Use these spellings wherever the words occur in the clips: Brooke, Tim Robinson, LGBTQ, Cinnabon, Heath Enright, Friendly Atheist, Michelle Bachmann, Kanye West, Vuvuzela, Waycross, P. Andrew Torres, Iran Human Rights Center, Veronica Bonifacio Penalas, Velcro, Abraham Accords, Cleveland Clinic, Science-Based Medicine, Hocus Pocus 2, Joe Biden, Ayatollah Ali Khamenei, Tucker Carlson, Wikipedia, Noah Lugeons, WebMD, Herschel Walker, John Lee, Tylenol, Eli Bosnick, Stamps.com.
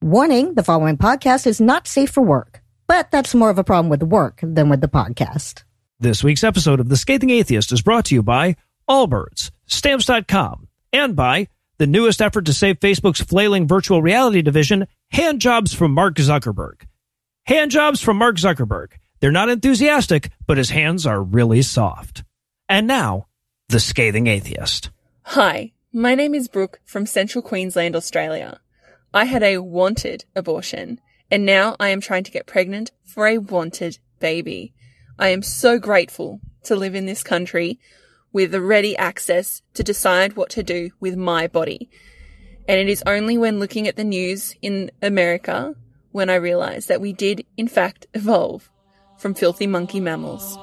Warning, the following podcast is not safe for work, but that's more of a problem with work than with the podcast. This week's episode of The Scathing Atheist is brought to you by Allbirds, Stamps.com, and by the newest effort to save Facebook's flailing virtual reality division, Handjobs from Mark Zuckerberg. Handjobs from Mark Zuckerberg. They're not enthusiastic, but his hands are really soft. And now, The Scathing Atheist. Hi, my name is Brooke from Central Queensland, Australia. I had a wanted abortion, and now I am trying to get pregnant for a wanted baby. I am so grateful to live in this country with the ready access to decide what to do with my body. And it is only when looking at the news in America when I realized that we did, in fact, evolve from filthy monkey mammals.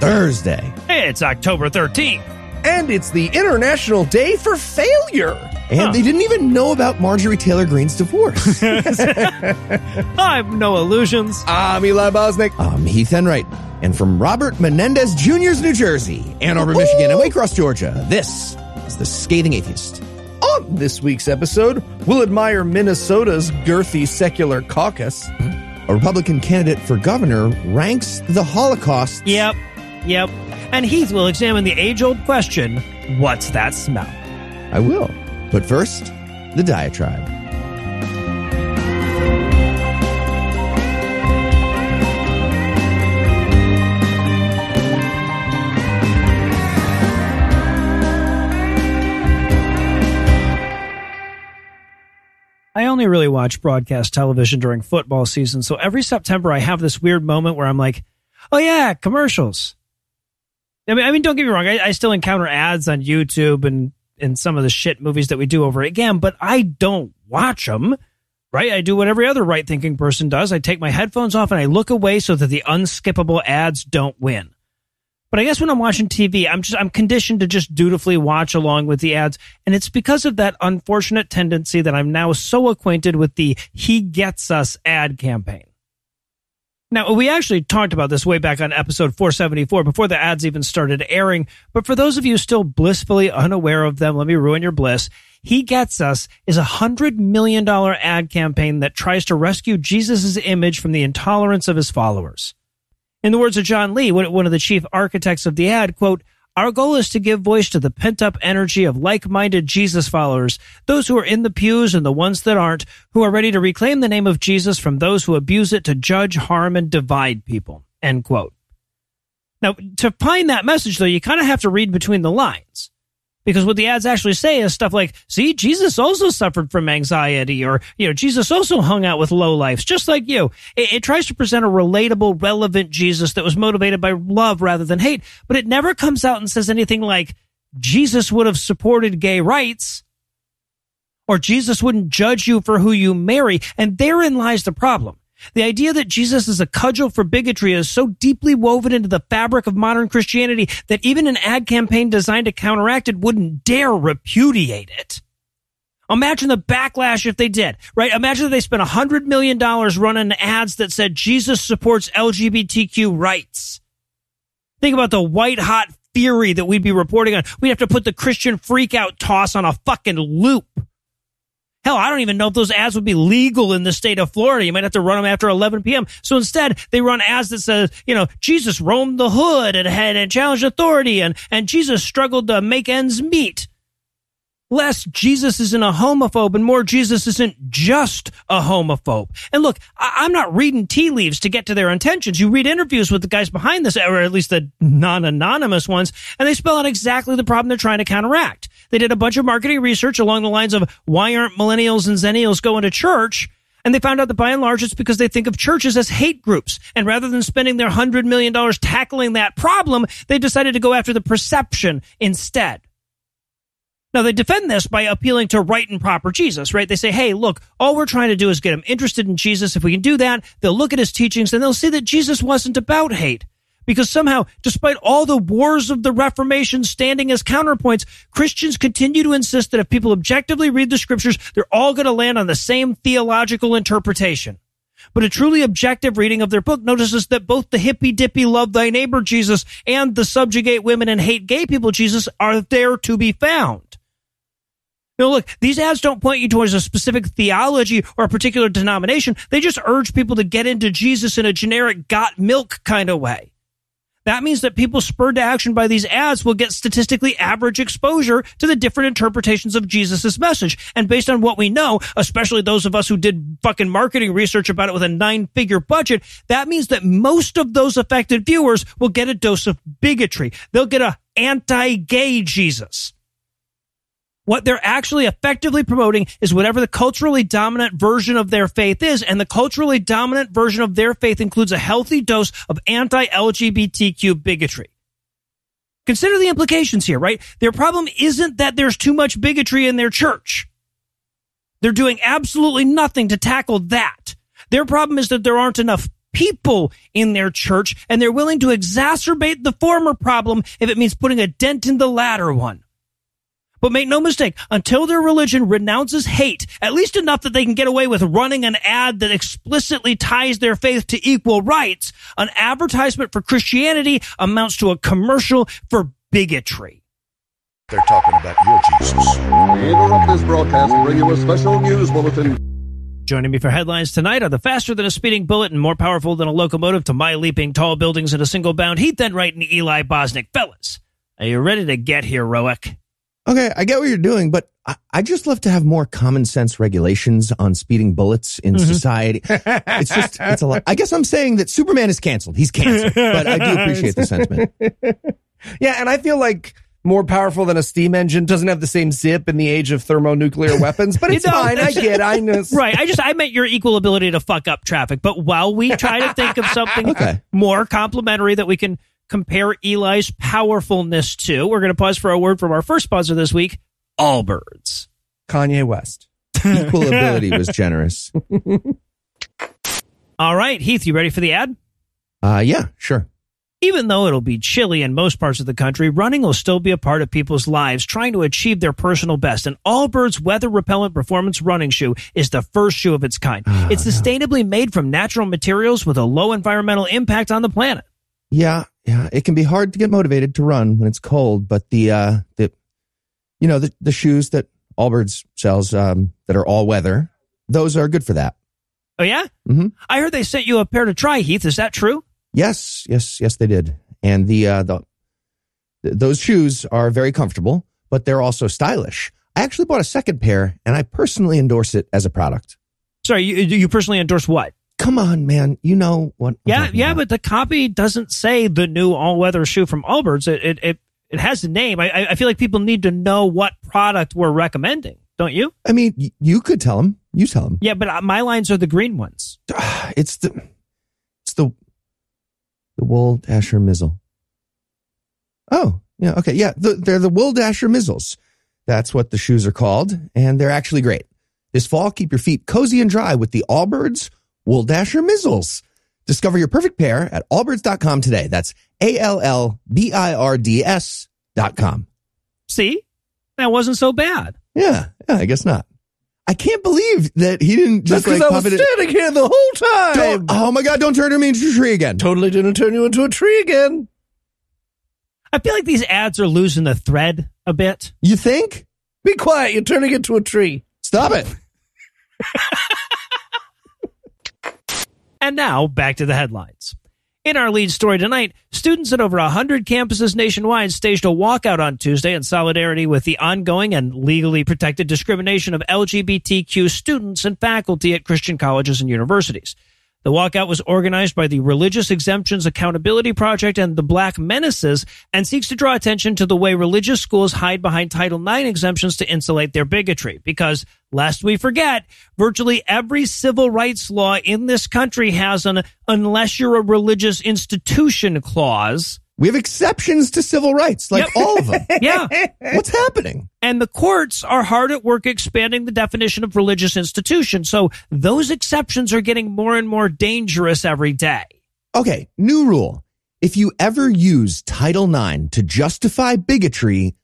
Thursday. It's October 13th. And it's the International Day for Failure. And They didn't even know about Marjorie Taylor Greene's divorce. I'm no illusions. I'm Eli Bosnick. I'm Heath Enright. And from Robert Menendez Jr.'s New Jersey, Ann Arbor, Michigan, and Waycross, Georgia, this is The Scathing Atheist. On this week's episode, we'll admire Minnesota's girthy secular caucus. A Republican candidate for governor ranks the Holocaust. Yep. And Heath will examine the age-old question, what's that smell? I will. But first, the diatribe. I only really watch broadcast television during football season, so every September I have this weird moment where I'm like, oh yeah, commercials. I mean, don't get me wrong. I still encounter ads on YouTube and some of the shit movies that we do over again, but I don't watch them, right? I do what every other right-thinking person does. I take my headphones off and I look away so that the unskippable ads don't win. But I guess when I'm watching TV, I'm conditioned to just dutifully watch along with the ads. And it's because of that unfortunate tendency that I'm now so acquainted with the He Gets Us ad campaign. Now, we actually talked about this way back on episode 474 before the ads even started airing. But for those of you still blissfully unaware of them, let me ruin your bliss. He Gets Us is a $100 million ad campaign that tries to rescue Jesus's image from the intolerance of his followers. In the words of John Lee, one of the chief architects of the ad, quote, "Our goal is to give voice to the pent-up energy of like-minded Jesus followers, those who are in the pews and the ones that aren't, who are ready to reclaim the name of Jesus from those who abuse it to judge, harm, and divide people," end quote. Now, to find that message, though, you kind of have to read between the lines, because what the ads actually say is stuff like, see, Jesus also suffered from anxiety, or, you know, Jesus also hung out with lowlifes, just like you. It tries to present a relatable, relevant Jesus that was motivated by love rather than hate, but it never comes out and says anything like, Jesus would have supported gay rights, or Jesus wouldn't judge you for who you marry, and therein lies the problem. The idea that Jesus is a cudgel for bigotry is so deeply woven into the fabric of modern Christianity that even an ad campaign designed to counteract it wouldn't dare repudiate it. Imagine the backlash if they did, right? Imagine that they spent $100 million running ads that said Jesus supports LGBTQ rights. Think about the white-hot fury that we'd be reporting on. We'd have to put the Christian freakout toss on a fucking loop. Hell, I don't even know if those ads would be legal in the state of Florida. You might have to run them after 11 p.m. So instead, they run ads that says, you know, Jesus roamed the hood and challenged authority, and Jesus struggled to make ends meet. Less Jesus isn't a homophobe and more Jesus isn't just a homophobe. And look, I'm not reading tea leaves to get to their intentions. You read interviews with the guys behind this, or at least the non-anonymous ones, and they spell out exactly the problem they're trying to counteract. They did a bunch of marketing research along the lines of why aren't millennials and zennials going to church? And they found out that by and large, it's because they think of churches as hate groups. And rather than spending their $100 million tackling that problem, they decided to go after the perception instead. Now, they defend this by appealing to right and proper Jesus, right? They say, hey, look, all we're trying to do is get them interested in Jesus. If we can do that, they'll look at his teachings and they'll see that Jesus wasn't about hate. because somehow, despite all the wars of the Reformation standing as counterpoints, Christians continue to insist that if people objectively read the scriptures, they're all going to land on the same theological interpretation. But a truly objective reading of their book notices that both the hippy-dippy love thy neighbor Jesus and the subjugate women and hate gay people Jesus are there to be found. Now, look, these ads don't point you towards a specific theology or a particular denomination. They just urge people to get into Jesus in a generic got milk kind of way. That means that people spurred to action by these ads will get statistically average exposure to the different interpretations of Jesus's message. And based on what we know, especially those of us who did fucking marketing research about it with a 9-figure budget, that means that most of those affected viewers will get a dose of bigotry. They'll get an anti-gay Jesus. What they're actually effectively promoting is whatever the culturally dominant version of their faith is, and the culturally dominant version of their faith includes a healthy dose of anti-LGBTQ bigotry. Consider the implications here, right? Their problem isn't that there's too much bigotry in their church. They're doing absolutely nothing to tackle that. Their problem is that there aren't enough people in their church, and they're willing to exacerbate the former problem if it means putting a dent in the latter one. But make no mistake, until their religion renounces hate, at least enough that they can get away with running an ad that explicitly ties their faith to equal rights, an advertisement for Christianity amounts to a commercial for bigotry. They're talking about your Jesus. We interrupt this broadcast and bring you a special news bulletin. Joining me for headlines tonight are the faster than a speeding bullet and more powerful than a locomotive to my leaping tall buildings in a single bound, Heath Enright and Eli Bosnick. Fellas, are you ready to get heroic? Okay, I get what you're doing, but I just love to have more common sense regulations on speeding bullets in society. It's just, it's a lot. I guess I'm saying that Superman is canceled. He's canceled, but I do appreciate the sentiment. Yeah, and I feel like more powerful than a steam engine doesn't have the same zip in the age of thermonuclear weapons, but it's fine. I get it. I know. Right. I meant your equal ability to fuck up traffic, but while we try to think of something more complimentary that we can compare Eli's powerfulness to, we're going to pause for a word from our first sponsor this week, Allbirds. Kanye West. Equal ability was generous. All right, Heath, you ready for the ad? Yeah, sure. Even though it'll be chilly in most parts of the country, running will still be a part of people's lives trying to achieve their personal best. And Allbirds weather-repellent performance running shoe is the first shoe of its kind. It's sustainably made from natural materials with a low environmental impact on the planet. Yeah, it can be hard to get motivated to run when it's cold, but the shoes that Allbirds sells that are all weather, those are good for that. Oh yeah? Mm-hmm. I heard they sent you a pair to try, Heath. Is that true? Yes, they did. And those shoes are very comfortable, but they're also stylish. I actually bought a second pair, and I personally endorse it as a product. Sorry, you personally endorse what? Come on, man. You know what? Yeah, but the copy doesn't say the new all-weather shoe from Allbirds. It has the name. I feel like people need to know what product we're recommending, don't you? I mean, you could tell them. You tell them. Yeah, but my lines are the green ones. It's the Wool Dasher Mizzle. Oh, yeah, okay. Yeah, they're the Wool Dasher Mizzles. That's what the shoes are called, and they're actually great. This fall, keep your feet cozy and dry with the Allbirds Wool Dasher Mizzles. Discover your perfect pair at allbirds.com today. That's ALLBIRDS.com. See? That wasn't so bad. Yeah, I guess not. I can't believe that he didn't just like pop it in. That's because I was standing here the whole time. Oh my God, don't turn me into a tree again. Totally didn't turn you into a tree again. I feel like these ads are losing the thread a bit. You think? Be quiet, you're turning into a tree. Stop it. And now, back to the headlines. In our lead story tonight, students at over 100 campuses nationwide staged a walkout on Tuesday in solidarity with the ongoing and legally protected discrimination of LGBTQ students and faculty at Christian colleges and universities. The walkout was organized by the Religious Exemptions Accountability Project and the Black Menaces and seeks to draw attention to the way religious schools hide behind Title IX exemptions to insulate their bigotry. Because, lest we forget, virtually every civil rights law in this country has an unless you're a religious institution clause. We have exceptions to civil rights, like all of them. Yeah. What's happening? And the courts are hard at work expanding the definition of religious institution. So those exceptions are getting more and more dangerous every day. Okay, new rule. If you ever use Title IX to justify bigotry,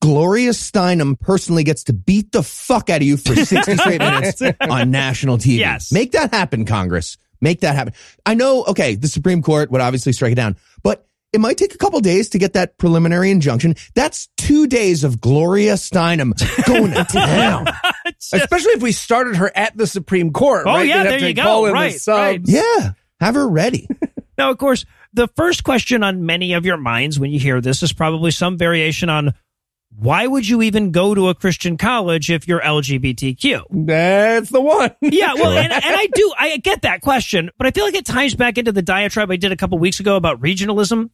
Gloria Steinem personally gets to beat the fuck out of you for 60 straight minutes on national TV. Yes. Make that happen, Congress. Make that happen. I know, okay, the Supreme Court would obviously strike it down, but it might take a couple days to get that preliminary injunction. That's 2 days of Gloria Steinem going to town. Especially if we started her at the Supreme Court. Oh, right? Yeah, there you go. Right. Yeah, have her ready. Now, of course, the first question on many of your minds when you hear this is probably some variation on, why would you even go to a Christian college if you're LGBTQ? That's the one. Yeah, well, and I get that question, but I feel like it ties back into the diatribe I did a couple weeks ago about regionalism.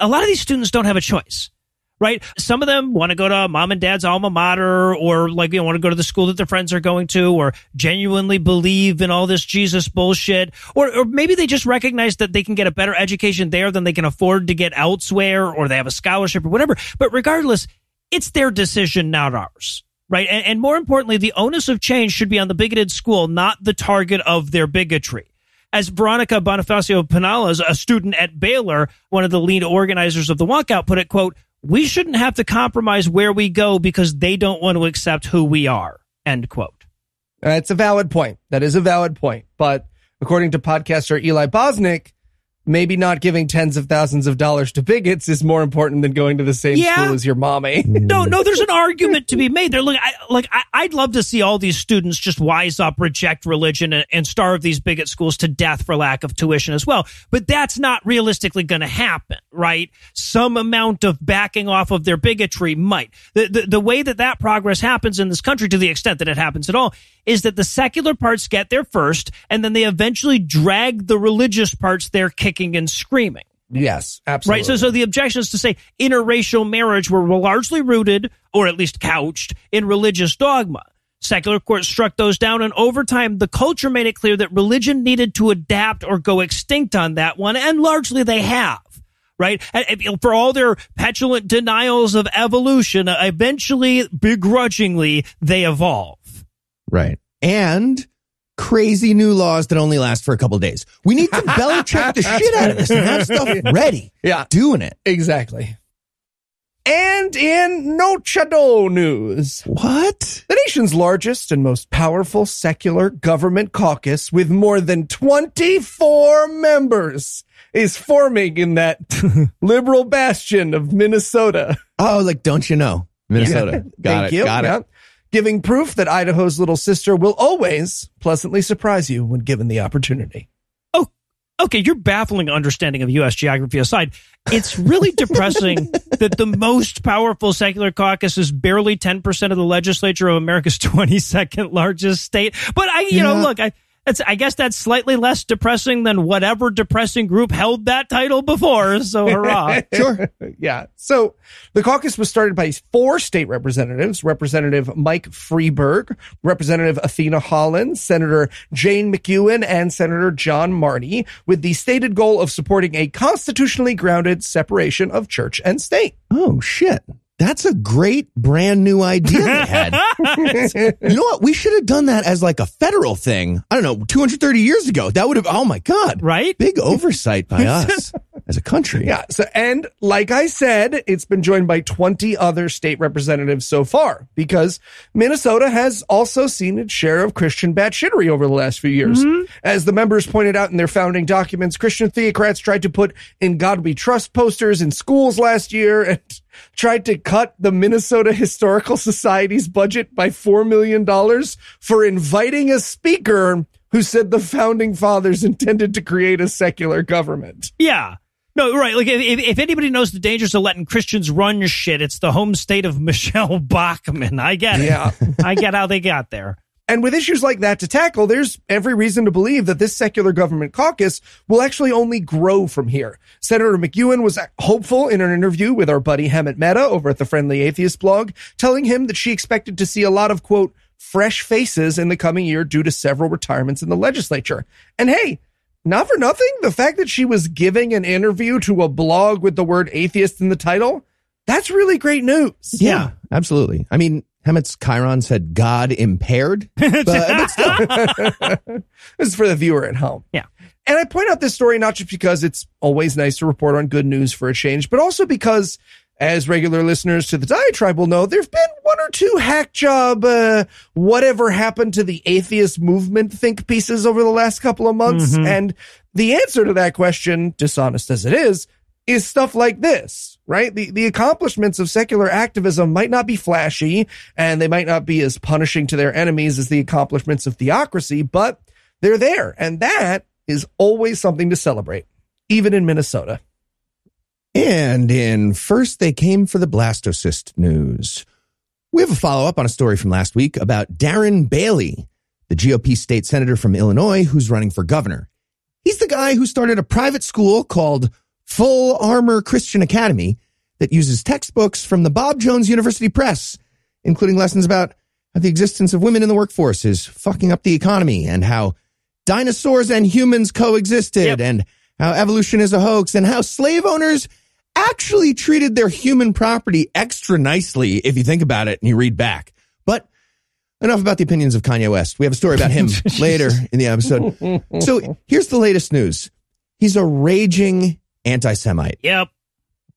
A lot of these students don't have a choice, right? Some of them want to go to mom and dad's alma mater, or like, want to go to the school that their friends are going to, or genuinely believe in all this Jesus bullshit, or maybe they just recognize that they can get a better education there than they can afford to get elsewhere, or they have a scholarship or whatever. But regardless, it's their decision, not ours, right? And more importantly, the onus of change should be on the bigoted school, not the target of their bigotry. As Veronica Bonifacio Penalas, a student at Baylor, one of the lead organizers of the walkout, put it, quote, "We shouldn't have to compromise where we go because they don't want to accept who we are," end quote. That's a valid point. That is a valid point. But according to podcaster Eli Bosnick, maybe not giving tens of thousands of dollars to bigots is more important than going to the same school as your mommy. No, there's an argument to be made there. Look, I'd love to see all these students just wise up, reject religion, and starve these bigot schools to death for lack of tuition as well. But that's not realistically going to happen, right? Some amount of backing off of their bigotry might. The way that progress happens in this country, to the extent that it happens at all, is that the secular parts get there first, and then they eventually drag the religious parts there kicking and screaming. Yes, absolutely. Right. So the objection is to say interracial marriage were largely rooted, or at least couched, in religious dogma. Secular courts struck those down, and over time, the culture made it clear that religion needed to adapt or go extinct on that one, and largely they have. Right? For all their petulant denials of evolution, eventually, begrudgingly, they evolve. Right. And crazy new laws that only last for a couple of days. We need to Belichick the shit out of this and have stuff ready. Yeah. Doing it. Exactly. And in Nochado news. What? The nation's largest and most powerful secular government caucus, with more than 24 members, is forming in that liberal bastion of Minnesota. Oh, like, don't you know? Minnesota. Yeah. Got it. Giving proof that Idaho's little sister will always pleasantly surprise you when given the opportunity. Oh, okay. Your baffling understanding of U.S. geography aside, it's really depressing that the most powerful secular caucus is barely 10% of the legislature of America's 22nd largest state. But I guess that's slightly less depressing than whatever depressing group held that title before. So hurrah. Sure. Yeah. So the caucus was started by 4 state representatives, Representative Mike Freeberg, Representative Athena Holland, Senator Jane McEwen, and Senator John Marty, with the stated goal of supporting a constitutionally grounded separation of church and state. Oh, shit. That's a great brand new idea they had. You know what? We should have done that as like a federal thing. I don't know, 230 years ago. That would have, oh my God. Right? Big oversight by us as a country. Yeah. So, and like I said, it's been joined by 20 other state representatives so far, because Minnesota has also seen its share of Christian batshittery over the last few years. Mm-hmm. As the members pointed out in their founding documents, Christian theocrats tried to put "In God We Trust" posters in schools last year, and tried to cut the Minnesota Historical Society's budget by $4 million for inviting a speaker who said the founding fathers intended to create a secular government. Yeah. No, right. Like, if anybody knows the dangers of letting Christians run shit, it's the home state of Michelle Bachmann. I get it. Yeah. I get how they got there. And with issues like that to tackle, there's every reason to believe that this secular government caucus will actually only grow from here. Senator McEwen was hopeful in an interview with our buddy Hemet Mehta over at the Friendly Atheist blog, telling him that she expected to see a lot of, quote, fresh faces in the coming year due to several retirements in the legislature. And hey, not for nothing, the fact that she was giving an interview to a blog with the word atheist in the title, that's really great news. Yeah, absolutely. I mean, Hemet's Chiron said God impaired. But still, this is for the viewer at home. Yeah. And I point out this story not just because it's always nice to report on good news for a change, but also because, as regular listeners to the Diatribe will know, there have been one or two hack job, whatever happened to the atheist movement think pieces over the last couple of months. Mm-hmm. And the answer to that question, dishonest as it is stuff like this, right? The accomplishments of secular activism might not be flashy, and they might not be as punishing to their enemies as the accomplishments of theocracy, but they're there. And that is always something to celebrate, even in Minnesota. And in First They Came for the Blastocyst news, we have a follow-up on a story from last week about Darren Bailey, the GOP state senator from Illinois who's running for governor. He's the guy who started a private school called Full Armor Christian Academy that uses textbooks from the Bob Jones University Press, including lessons about how the existence of women in the workforce is fucking up the economy, and how dinosaurs and humans coexisted, and how evolution is a hoax, and how slave owners actually treated their human property extra nicely if you think about it and you read back. But enough about the opinions of Kanye West. We have a story about him later in the episode. So here's the latest news. He's a raging anti-Semite. Yep.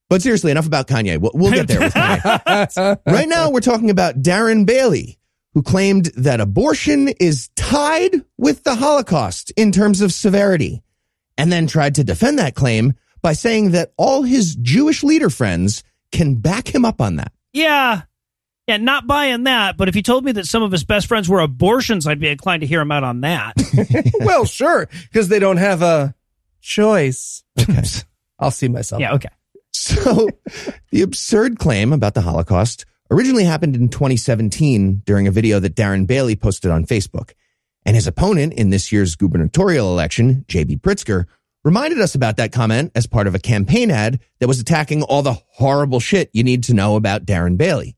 But seriously, enough about Kanye. We'll get there with Kanye. Right now, we're talking about Darren Bailey, who claimed that abortion is tied with the Holocaust in terms of severity, and then tried to defend that claim by saying that all his Jewish leader friends can back him up on that. Yeah, not buying that, but if you told me that some of his best friends were abortions, I'd be inclined to hear him out on that. Well, sure, because they don't have a choice. Okay. I'll see myself. Yeah, okay. So the absurd claim about the Holocaust originally happened in 2017 during a video that Darren Bailey posted on Facebook. And his opponent in this year's gubernatorial election, J.B. Pritzker, reminded us about that comment as part of a campaign ad that was attacking all the horrible shit you need to know about Darren Bailey.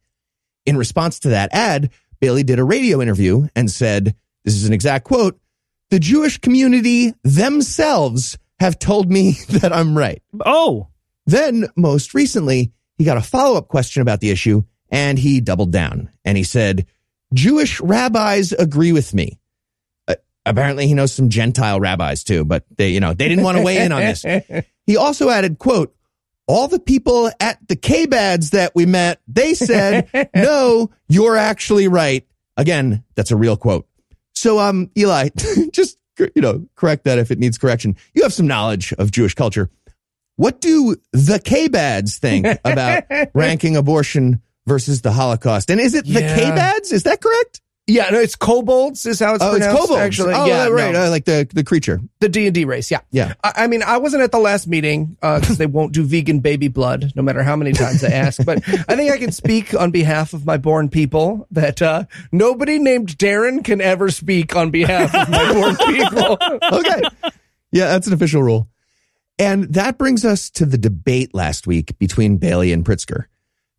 In response to that ad, Bailey did a radio interview and said, this is an exact quote, "The Jewish community themselves have told me that I'm right." Oh. Then, most recently, he got a follow-up question about the issue, and he doubled down. And he said, "Jewish rabbis agree with me." Apparently, he knows some Gentile rabbis, too, but they didn't want to weigh in on this. He also added, quote, "All the people at the K-Bads that we met, they said, no, you're actually right." Again, that's a real quote. So, Eli, just, correct that if it needs correction. You have some knowledge of Jewish culture. What do the K-Bads think about ranking abortion versus the Holocaust? And is it the K-Bads? Is that correct? Yeah, no, it's kobolds is how it's pronounced. It's kobolds. Actually. Oh, yeah, right. No. Like the creature. The D&D race, yeah. Yeah. I mean, I wasn't at the last meeting because they won't do vegan baby blood, no matter how many times I ask. But I think I can speak on behalf of my born people that nobody named Darren can ever speak on behalf of my born people. Okay. Yeah, that's an official rule. And that brings us to the debate last week between Bailey and Pritzker.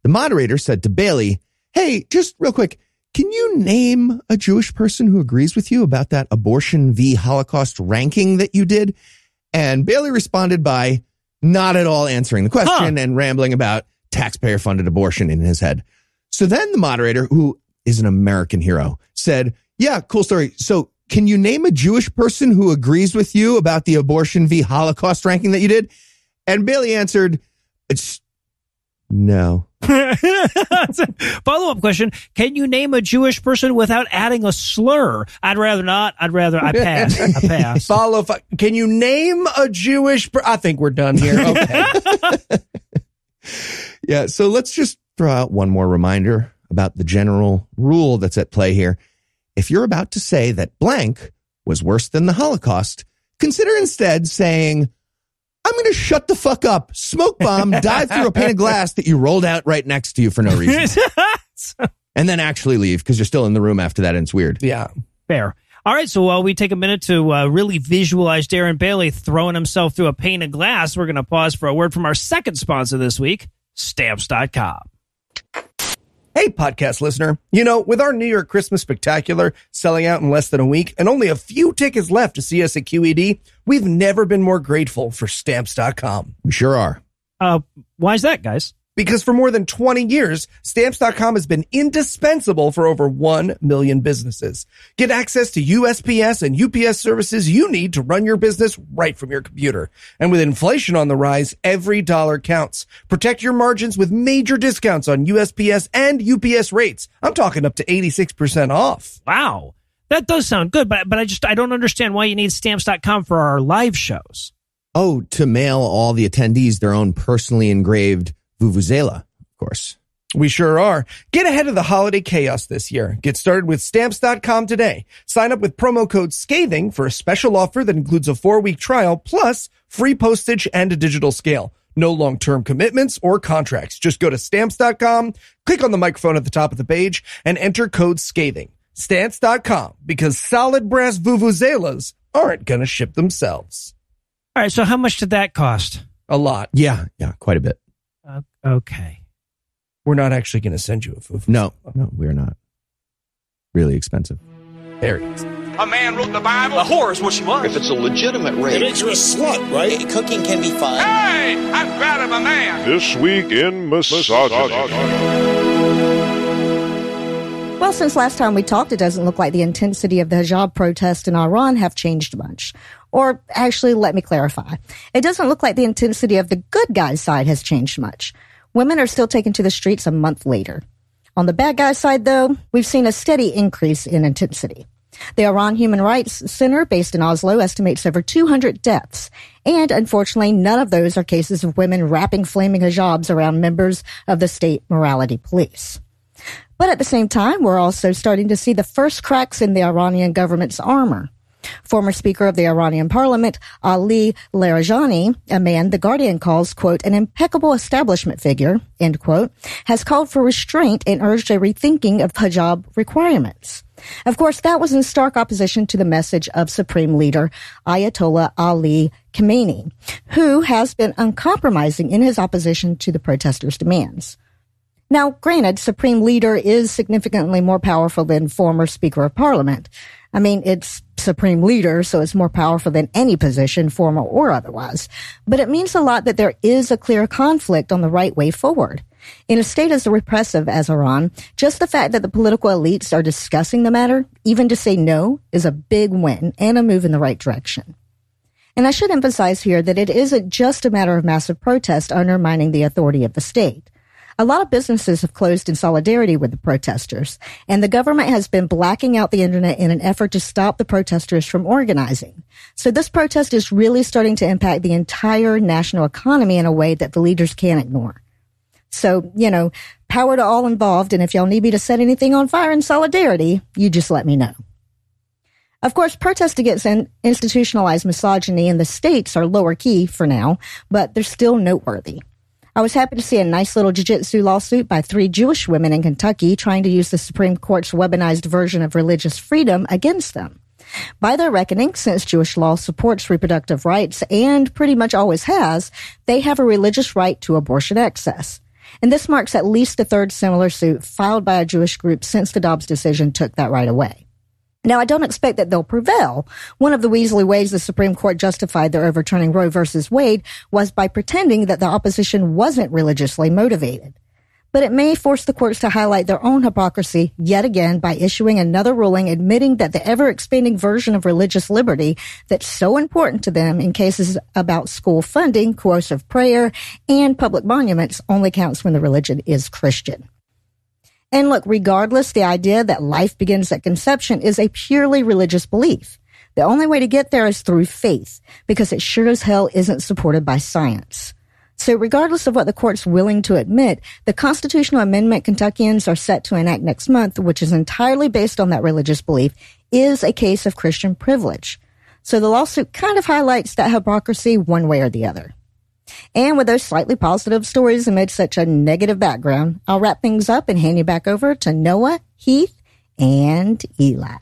The moderator said to Bailey, "Hey, just real quick, can you name a Jewish person who agrees with you about that abortion v. Holocaust ranking that you did?" And Bailey responded by not at all answering the question and rambling about taxpayer-funded abortion in his head. So then the moderator, who is an American hero, said, "Yeah, cool story. So can you name a Jewish person who agrees with you about the abortion v. Holocaust ranking that you did?" And Bailey answered, "It's no." Follow-up question: can you name a Jewish person without adding a slur? I'd rather not. I pass. Can you name a Jewish person? I think we're done here. Okay. Yeah. So let's just throw out one more reminder about the general rule that's at play here. If you're about to say that blank was worse than the Holocaust, consider instead saying, "I'm going to shut the fuck up, smoke bomb, dive through a pane of glass that you rolled out right next to you for no reason." And then actually leave, because you're still in the room after that and it's weird. Yeah, fair. All right, so while we take a minute to really visualize Darren Bailey throwing himself through a pane of glass, we're going to pause for a word from our second sponsor this week, Stamps.com. Hey, podcast listener. With our New York Christmas Spectacular selling out in less than a week and only a few tickets left to see us at QED, we've never been more grateful for Stamps.com. We sure are. Why is that, guys? because for more than 20 years, Stamps.com has been indispensable for over 1 million businesses. Get access to USPS and UPS services you need to run your business right from your computer. And with inflation on the rise, every dollar counts. Protect your margins with major discounts on USPS and UPS rates. I'm talking up to 86% off. Wow. That does sound good, but I don't understand why you need Stamps.com for our live shows. Oh, to mail all the attendees their own personally engraved Vuvuzela, of course. We sure are. Get ahead of the holiday chaos this year. Get started with Stamps.com today. Sign up with promo code SCATHING for a special offer that includes a 4-week trial, plus free postage and a digital scale. No long-term commitments or contracts. Just go to Stamps.com, click on the microphone at the top of the page, and enter code SCATHING. Stamps.com, because solid brass Vuvuzelas aren't going to ship themselves. All right, so how much did that cost? A lot. Yeah, quite a bit. Okay. We're not actually going to send you a Vuvuzela. No, we're not. Really expensive. There it is. A man wrote the Bible. A whore is what she was. If it's a legitimate rape, it makes her a slut, right? Cooking can be fun. Hey, I'm proud of a man. This Week in Misogyny. Well, since last time we talked, it doesn't look like the intensity of the hijab protest in Iran have changed much. Or actually, let me clarify. It doesn't look like the intensity of the good guys' side has changed much. Women are still taken to the streets a month later. On the bad guys' side, though, we've seen a steady increase in intensity. The Iran Human Rights Center, based in Oslo, estimates over 200 deaths. And unfortunately, none of those are cases of women wrapping flaming hijabs around members of the state morality police. But at the same time, we're also starting to see the first cracks in the Iranian government's armor. Former Speaker of the Iranian Parliament, Ali Larijani, a man The Guardian calls, quote, an impeccable establishment figure, end quote, has called for restraint and urged a rethinking of hijab requirements. Of course, that was in stark opposition to the message of Supreme Leader Ayatollah Ali Khamenei, who has been uncompromising in his opposition to the protesters' demands. Now, granted, Supreme Leader is significantly more powerful than former Speaker of Parliament. I mean, it's Supreme Leader, so it's more powerful than any position, formal or otherwise. But it means a lot that there is a clear conflict on the right way forward. In a state as repressive as Iran, just the fact that the political elites are discussing the matter, even to say no, is a big win and a move in the right direction. And I should emphasize here that it isn't just a matter of massive protest undermining the authority of the state. A lot of businesses have closed in solidarity with the protesters, and the government has been blacking out the internet in an effort to stop the protesters from organizing. So this protest is really starting to impact the entire national economy in a way that the leaders can't ignore. So, power to all involved, and if y'all need me to set anything on fire in solidarity, you just let me know. Of course, protests against institutionalized misogyny in the states are lower key for now, but they're still noteworthy. I was happy to see a nice little jiu-jitsu lawsuit by 3 Jewish women in Kentucky trying to use the Supreme Court's weaponized version of religious freedom against them. By their reckoning, since Jewish law supports reproductive rights and pretty much always has, they have a religious right to abortion access. And this marks at least the third similar suit filed by a Jewish group since the Dobbs decision took that right away. Now, I don't expect that they'll prevail. One of the weaselly ways the Supreme Court justified their overturning Roe versus Wade was by pretending that the opposition wasn't religiously motivated. But it may force the courts to highlight their own hypocrisy yet again by issuing another ruling admitting that the ever-expanding version of religious liberty that's so important to them in cases about school funding, coercive prayer, and public monuments only counts when the religion is Christian. And look, regardless, the idea that life begins at conception is a purely religious belief. The only way to get there is through faith, because it sure as hell isn't supported by science. So regardless of what the court's willing to admit, the constitutional amendment Kentuckians are set to enact next month, which is entirely based on that religious belief, is a case of Christian privilege. So the lawsuit kind of highlights that hypocrisy one way or the other. And with those slightly positive stories amid such a negative background, I'll wrap things up and hand you back over to Noah, Heath, and Eli.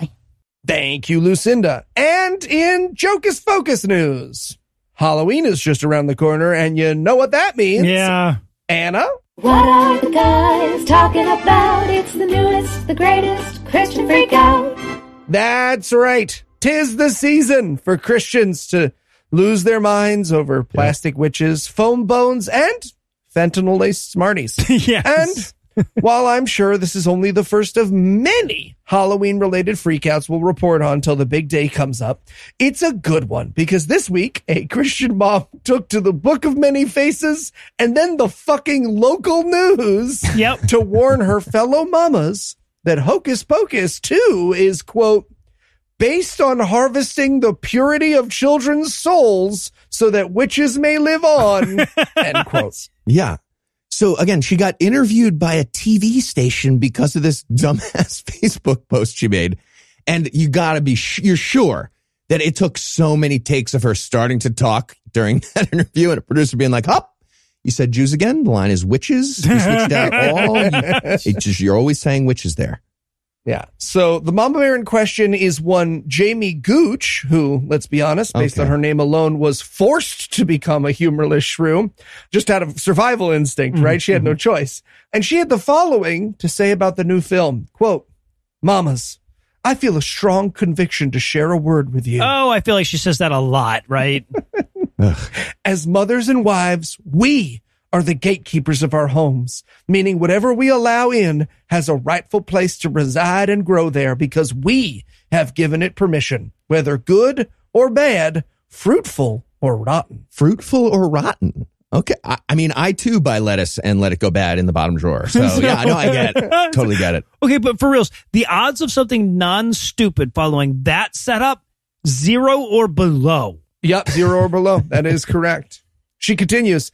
Thank you, Lucinda. And in Jocus Focus news, Halloween is just around the corner, and you know what that means. Yeah. Anna? What are the guys talking about? It's the newest, the greatest Christian freakout. That's right. 'Tis the season for Christians to lose their minds over plastic witches, foam bones, and fentanyl-laced Smarties. Yes. And while I'm sure this is only the first of many Halloween-related freakouts we'll report on till the big day comes up, it's a good one, because this week, a Christian mom took to the Book of Many Faces and then the fucking local news to warn her fellow mamas that Hocus Pocus 2 is, quote, based on harvesting the purity of children's souls so that witches may live on, end quote. Yeah. So again, she got interviewed by a TV station because of this dumbass Facebook post she made. And you gotta be, you're sure that it took so many takes of her starting to talk during that interview and a producer being like, hop, you said Jews again. The line is witches. You switched out all. It's just, you're always saying witches there. Yeah. So the mama bear in question is one Jamie Gooch, who, let's be honest, based on her name alone, was forced to become a humorless shrew just out of survival instinct, right? She had no choice. And she had the following to say about the new film. Quote, mamas, I feel a strong conviction to share a word with you. Oh, I feel like she says that a lot, right? As mothers and wives, we are the gatekeepers of our homes, meaning whatever we allow in has a rightful place to reside and grow there because we have given it permission, whether good or bad, fruitful or rotten. Fruitful or rotten. Okay. I mean, I too buy lettuce and let it go bad in the bottom drawer. So yeah, I know, I get it. Totally get it. Okay, but for reals, the odds of something non-stupid following that setup, 0 or below. Yep, 0 or below. That is correct. She continues,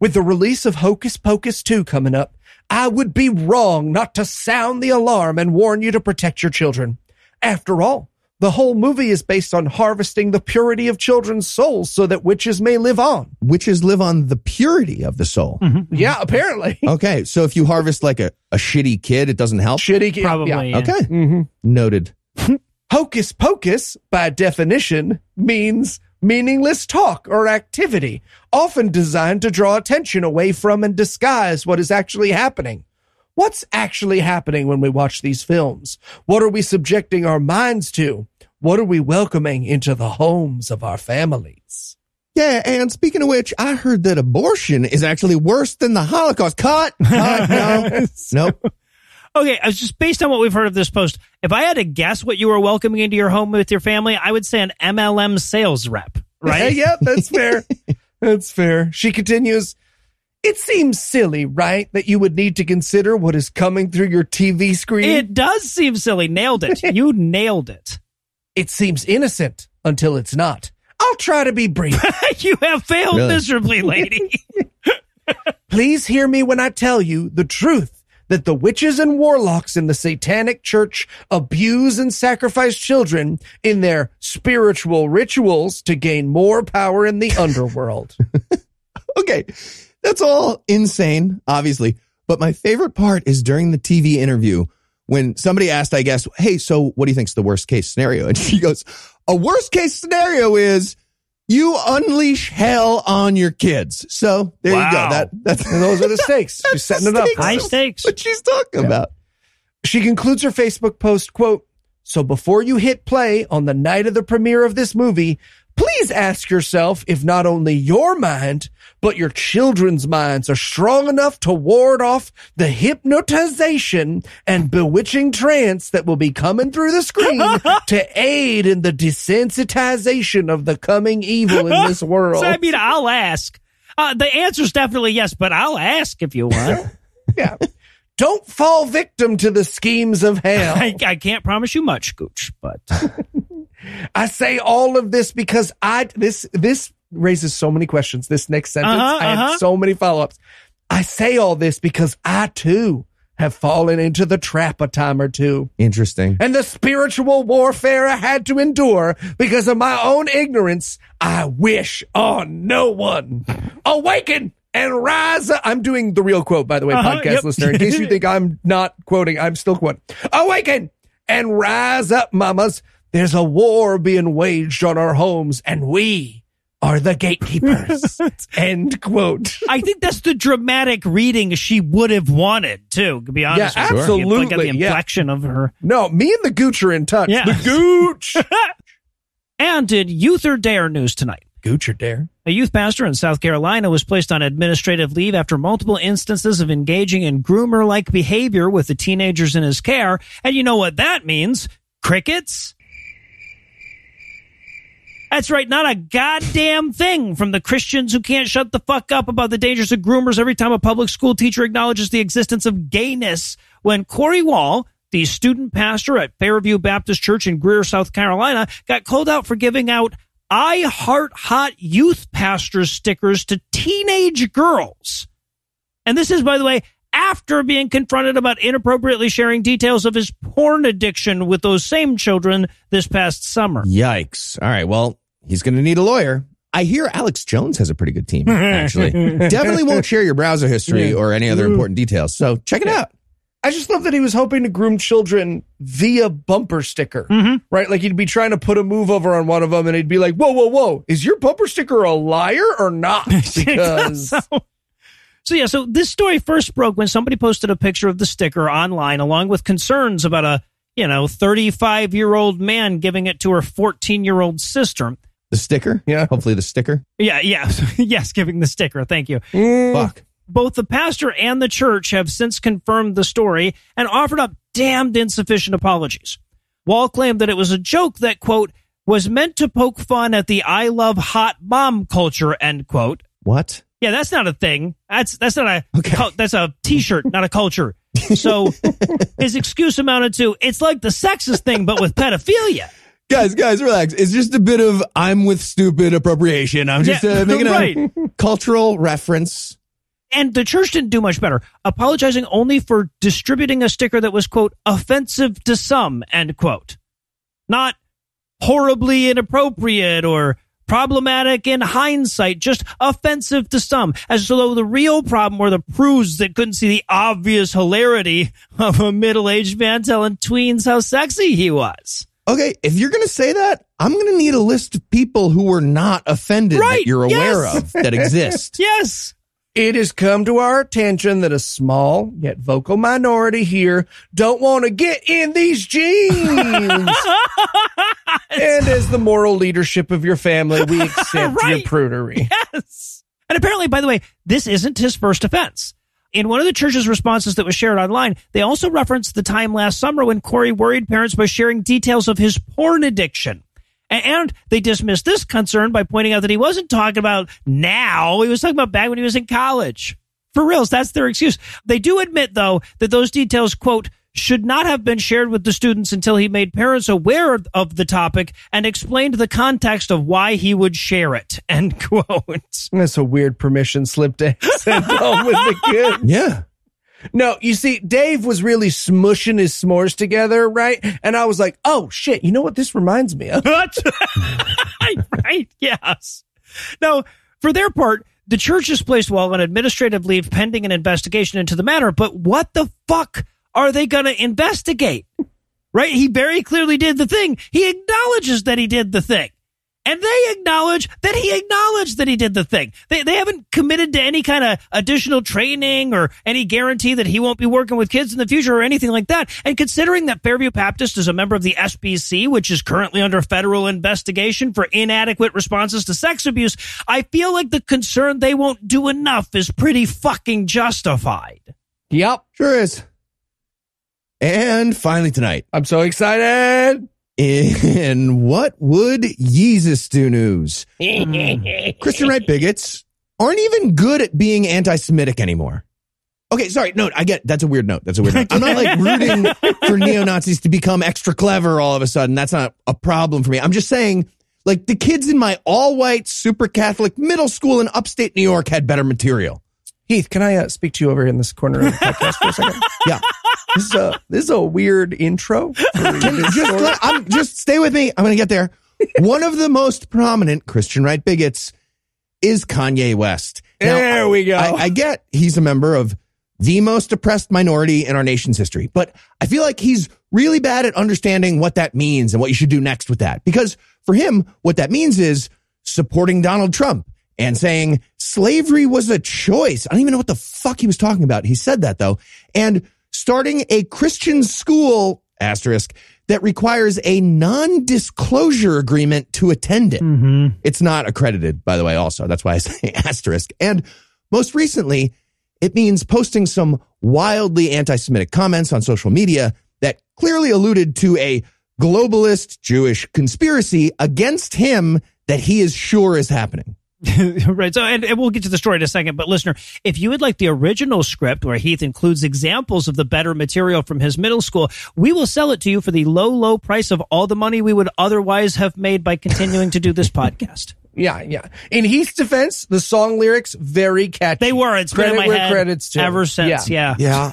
with the release of Hocus Pocus 2 coming up, I would be wrong not to sound the alarm and warn you to protect your children. After all, the whole movie is based on harvesting the purity of children's souls so that witches may live on. Witches live on the purity of the soul. Mm-hmm. Yeah, apparently. Okay, so if you harvest like a shitty kid, it doesn't help? Shitty kid, probably. Yeah. Yeah. Okay, noted. Hocus Pocus, by definition, means meaningless talk or activity, often designed to draw attention away from and disguise what is actually happening. What's actually happening when we watch these films? What are we subjecting our minds to? What are we welcoming into the homes of our families? Yeah, and speaking of which, I heard that abortion is actually worse than the Holocaust. Cut, no, nope. Okay, I was just based on what we've heard of this post. If I had to guess what you were welcoming into your home with your family, I would say an MLM sales rep, right? Yeah, that's fair. That's fair. She continues, it seems silly, right, that you would need to consider what is coming through your TV screen? It does seem silly. Nailed it. You nailed it. It seems innocent until it's not. I'll try to be brief. You have failed miserably, lady. Please hear me when I tell you the truth. That the witches and warlocks in the satanic church abuse and sacrifice children in their spiritual rituals to gain more power in the underworld. Okay, that's all insane, obviously. But my favorite part is during the TV interview when somebody asked, I guess, hey, so what do you think's the worst case scenario? And she goes, a worst case scenario is you unleash hell on your kids. So there you go. Those are the stakes. She's setting it up. High stakes. What she's talking about. She concludes her Facebook post, quote, so before you hit play on the night of the premiere of this movie, please ask yourself if not only your mind, but your children's minds are strong enough to ward off the hypnotization and bewitching trance that will be coming through the screen to aid in the desensitization of the coming evil in this world. So, I mean, I'll ask. The answer is definitely yes, but I'll ask if you want. Yeah. Don't fall victim to the schemes of hell. I can't promise you much, Gooch, but I say all of this because this raises so many questions. This next sentence, I have so many follow-ups. I say all this because I, too, have fallen into the trap a time or two. Interesting. And the spiritual warfare I had to endure because of my own ignorance, I wish on no one. Awaken and rise up. I'm doing the real quote, by the way, podcast listener. In case you think I'm not quoting, I'm still quoting. Awaken and rise up, mamas. There's a war being waged on our homes, and we are the gatekeepers. End quote. I think that's the dramatic reading she would have wanted, too, to be honest with you. Yeah, absolutely. Like at the inflection of her. No, me and the Gooch are in touch. Yeah. The Gooch! And did Youth or Dare news tonight? Gooch or Dare? A youth pastor in South Carolina was placed on administrative leave after multiple instances of engaging in groomer-like behavior with the teenagers in his care. And you know what that means? Crickets? That's right, not a goddamn thing from the Christians who can't shut the fuck up about the dangers of groomers every time a public school teacher acknowledges the existence of gayness. When Corey Wall, the student pastor at Fairview Baptist Church in Greer, South Carolina, got called out for giving out I Heart Hot Youth Pastors stickers to teenage girls. And this is, by the way, after being confronted about inappropriately sharing details of his porn addiction with those same children this past summer. Yikes. All right, well, he's going to need a lawyer. I hear Alex Jones has a pretty good team, actually. Definitely won't share your browser history or any other important details, so check it out. I just love that he was hoping to groom children via bumper sticker, right? Like he'd be trying to put a move over on one of them and he'd be like, whoa, whoa, whoa. Is your bumper sticker a liar or not? Because... So this story first broke when somebody posted a picture of the sticker online along with concerns about a, 35-year-old man giving it to her 14-year-old sister. The sticker? Yeah. Hopefully the sticker. Yeah. Yes, giving the sticker. Thank you. Fuck. Both the pastor and the church have since confirmed the story and offered up damned insufficient apologies. Wall claimed that it was a joke that, quote, was meant to poke fun at the I love hot mom culture, end quote. What? Yeah, that's not a thing. That's not a, that's a t-shirt, not a culture. So his excuse amounted to, it's like the sexist thing, but with pedophilia. Guys, relax. It's just a bit of I'm with stupid appropriation. I'm just making a cultural reference. And the church didn't do much better, apologizing only for distributing a sticker that was, quote, offensive to some, end quote. Not horribly inappropriate or problematic in hindsight, just offensive to some, as though the real problem were the prudes that couldn't see the obvious hilarity of a middle-aged man telling tweens how sexy he was. Okay, if you're going to say that, I'm going to need a list of people who were not offended that you're aware of that exist. Yes. It has come to our attention that a small yet vocal minority here don't want to get in these jeans. And as the moral leadership of your family, we accept your prudery. Yes. And apparently, by the way, this isn't his first offense. In one of the church's responses that was shared online, they also referenced the time last summer when Corey worried parents by sharing details of his porn addiction. And they dismissed this concern by pointing out that he wasn't talking about now. He was talking about back when he was in college. For reals, that's their excuse. They do admit, though, that those details, quote, should not have been shared with the students until he made parents aware of the topic and explained the context of why he would share it, end quote. That's a weird permission slip to send home with the kids. Yeah. No, you see, Dave was really smushing his s'mores together, right? And I was like, oh, shit, you know what this reminds me of? Right, yes. Now, for their part, the church has placed Wall on administrative leave pending an investigation into the matter, but what the fuck are they going to investigate? Right? He very clearly did the thing. He acknowledges that he did the thing. And they acknowledge that he acknowledged that he did the thing. They haven't committed to any kind of additional training or any guarantee that he won't be working with kids in the future or anything like that. And considering that Fairview Baptist is a member of the SBC, which is currently under federal investigation for inadequate responses to sex abuse, I feel like the concern they won't do enough is pretty fucking justified. Yep, sure is. And finally tonight, I'm so excited. In What Would Yeezus Do News, Christian right bigots aren't even good at being anti-Semitic anymore. Okay, sorry. No, I get that's a weird note. That's a weird note. I'm not like rooting for neo-Nazis to become extra clever all of a sudden. That's not a problem for me. I'm just saying, like, the kids in my all-white, super Catholic middle school in upstate New York had better material. Heath, can I speak to you over in this corner of the podcast for a second? Yeah. This is a weird intro. Just stay with me. I'm going to get there. One of the most prominent Christian right bigots is Kanye West. Now, there we go. I get he's a member of the most oppressed minority in our nation's history, but I feel like he's really bad at understanding what that means and what you should do next with that. Because for him, what that means is supporting Donald Trump and saying slavery was a choice. I don't even know what the fuck he was talking about. He said that, though. And starting a Christian school, asterisk, that requires a non-disclosure agreement to attend it. Mm-hmm. It's not accredited, by the way, also. That's why I say asterisk. And most recently, it means posting some wildly anti-Semitic comments on social media that clearly alluded to a globalist Jewish conspiracy against him that he is sure is happening. Right. So, and we'll get to the story in a second. But listener, if you would like the original script where Heath includes examples of the better material from his middle school, we will sell it to you for the low, low price of all the money we would otherwise have made by continuing to do this podcast. Yeah, yeah. In Heath's defense, the song lyrics, very catchy. They were. It's been in my head ever since. Yeah. Yeah.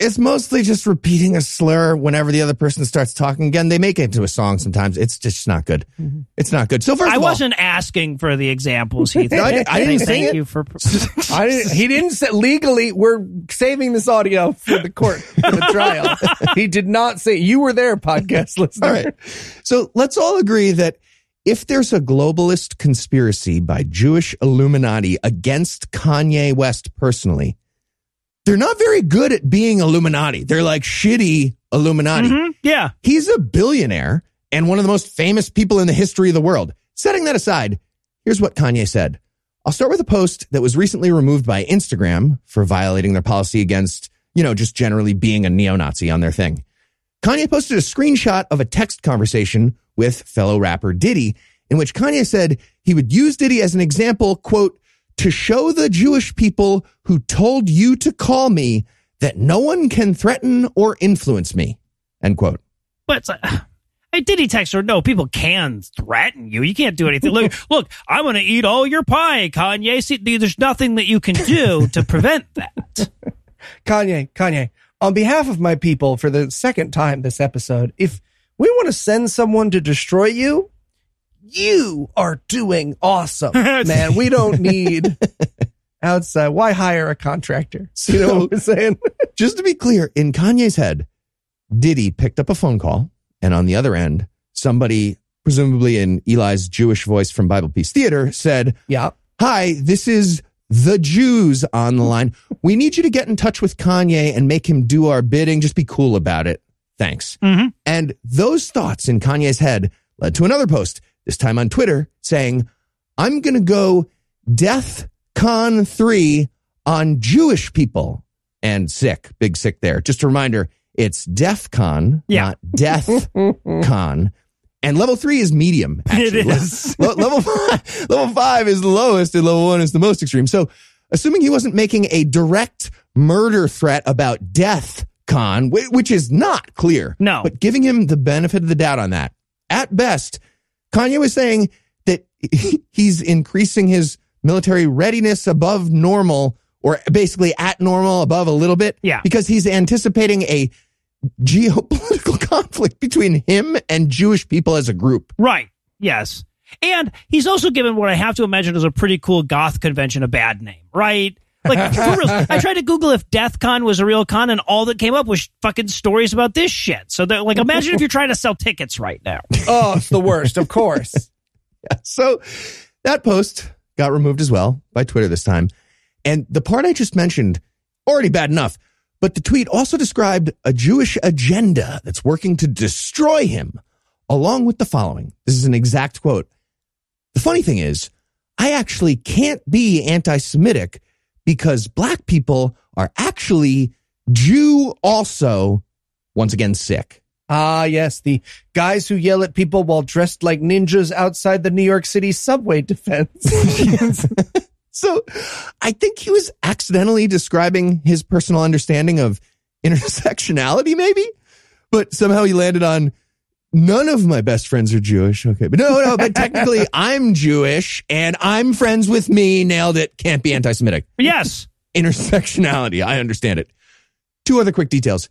It's mostly just repeating a slur whenever the other person starts talking again. They make it into a song sometimes. It's just not good. Mm-hmm. It's not good. So first of all, I wasn't asking for the examples, Heath. I didn't say it. He didn't say legally. We're saving this audio for the court, for the trial. He did not say. You were there, podcast listener. All right. So let's all agree that if there's a globalist conspiracy by Jewish Illuminati against Kanye West personally, they're not very good at being Illuminati. They're like shitty Illuminati. Mm-hmm. Yeah. He's a billionaire and one of the most famous people in the history of the world. Setting that aside, here's what Kanye said. I'll start with a post that was recently removed by Instagram for violating their policy against, you know, just generally being a neo-Nazi on their thing. Kanye posted a screenshot of a text conversation with fellow rapper Diddy, in which Kanye said he would use Diddy as an example, quote, to show the Jewish people who told you to call me that no one can threaten or influence me, end quote. But Diddy text her, no, people can threaten you. You can't do anything. Look, I'm going to eat all your pie, Kanye. See, there's nothing that you can do to prevent that. Kanye, on behalf of my people, for the second time this episode, if we want to send someone to destroy you, you are doing awesome, man. We don't need outside. Why hire a contractor? You know what I'm saying? Just to be clear, in Kanye's head, Diddy picked up a phone call, and on the other end, somebody, presumably in Eli's Jewish voice from Bible Peace Theater, said, "Yeah, hi, this is the Jews on the line. We need you to get in touch with Kanye and make him do our bidding. Just be cool about it. Thanks." Mm-hmm. And those thoughts in Kanye's head led to another post, this time on Twitter, saying, I'm going to go DEFCON 3 on Jewish people. And sick, big sick there. Just a reminder, it's DEFCON, not DEFCON. And level 3 is medium, actually. It is. Level 5 is the lowest, and level 1 is the most extreme. So, assuming he wasn't making a direct murder threat about DEFCON, which is not clear. No. But giving him the benefit of the doubt on that, at best, Kanye was saying that he's increasing his military readiness above normal, or basically at normal, above a little bit, because he's anticipating a geopolitical conflict between him and Jewish people as a group. Right, yes. And he's also given what I have to imagine is a pretty cool goth convention a bad name, right? Like, for real, I tried to Google if Death Con was a real con, and all that came up was fucking stories about this shit. So, like, imagine if you're trying to sell tickets right now. Oh, it's the worst, of course. Yeah, so, that post got removed as well by Twitter this time. And the part I just mentioned, already bad enough, but the tweet also described a Jewish agenda that's working to destroy him, along with the following. This is an exact quote. The funny thing is, I actually can't be anti-Semitic because black people are actually Jew also, once again, sick. Ah, yes, the guys who yell at people while dressed like ninjas outside the New York City subway defense. So I think he was accidentally describing his personal understanding of intersectionality, maybe, but somehow he landed on none of my best friends are Jewish. Okay, but no, but technically I'm Jewish and I'm friends with me. Nailed it. Can't be anti-Semitic. Yes. Intersectionality. I understand it. Two other quick details.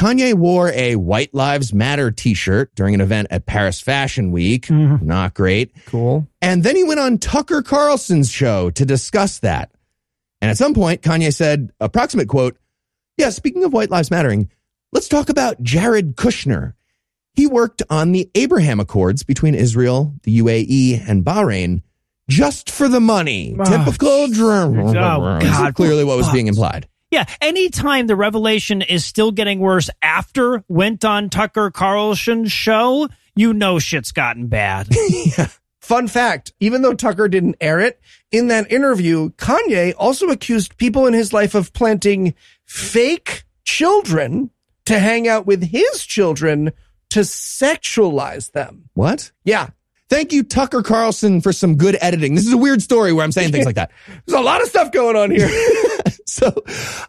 Kanye wore a White Lives Matter t-shirt during an event at Paris Fashion Week. Mm-hmm. Not great. Cool. And then he went on Tucker Carlson's show to discuss that. And at some point, Kanye said, approximate quote, yeah, speaking of White Lives Mattering, let's talk about Jared Kushner. He worked on the Abraham Accords between Israel, the UAE, and Bahrain just for the money. Typical drama. This is clearly what was being implied. Yeah, anytime the revelation is still getting worse after went on Tucker Carlson's show, you know shit's gotten bad. Yeah. Fun fact, even though Tucker didn't air it, in that interview, Kanye also accused people in his life of planting fake children to hang out with his children to sexualize them. What? Yeah. Thank you, Tucker Carlson, for some good editing. This is a weird story where I'm saying things like that. There's a lot of stuff going on here. So,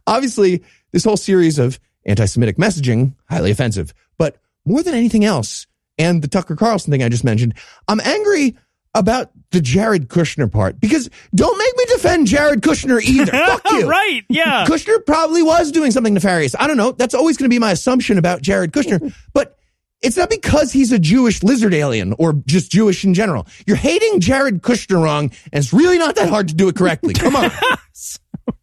obviously, this whole series of anti-Semitic messaging, highly offensive. But more than anything else, and the Tucker Carlson thing I just mentioned, I'm angry about the Jared Kushner part, because don't make me defend Jared Kushner either. Fuck you. Right, yeah. Kushner probably was doing something nefarious. I don't know. That's always going to be my assumption about Jared Kushner. But it's not because he's a Jewish lizard alien or just Jewish in general. You're hating Jared Kushner wrong, and it's really not that hard to do it correctly. Come on.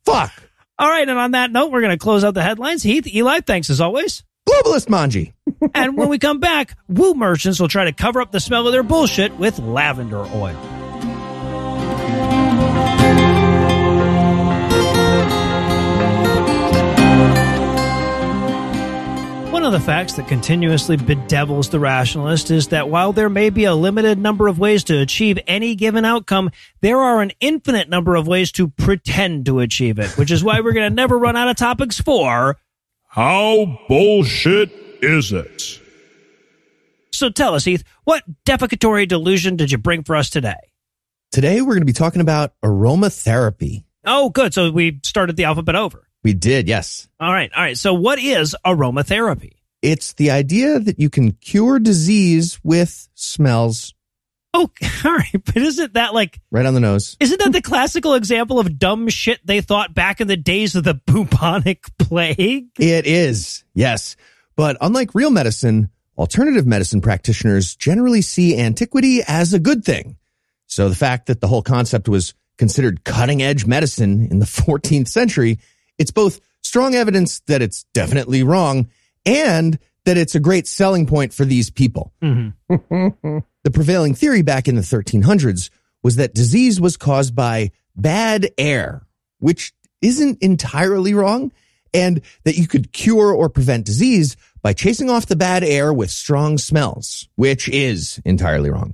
Fuck. All right, and on that note, we're going to close out the headlines. Heath, Eli, thanks as always. Globalist Manji. And when we come back, woo merchants will try to cover up the smell of their bullshit with lavender oil. One of the facts that continuously bedevils the rationalist is that while there may be a limited number of ways to achieve any given outcome, there are an infinite number of ways to pretend to achieve it, which is why we're going to never run out of topics for... How bullshit is it? So tell us, Heath, what defecatory delusion did you bring for us today? Today, we're going to be talking about aromatherapy. Oh, good. So we started the alphabet over. We did, yes. All right. All right. So what is aromatherapy? It's the idea that you can cure disease with smells. Oh, all right. But isn't that like... Right on the nose. Isn't that the classical example of dumb shit they thought back in the days of the bubonic plague? It is, yes. But unlike real medicine, alternative medicine practitioners generally see antiquity as a good thing. So the fact that the whole concept was considered cutting-edge medicine in the 14th century, it's both strong evidence that it's definitely wrong and that it's a great selling point for these people. Mm-hmm. The prevailing theory back in the 1300s was that disease was caused by bad air, which isn't entirely wrong, and that you could cure or prevent disease by chasing off the bad air with strong smells, which is entirely wrong.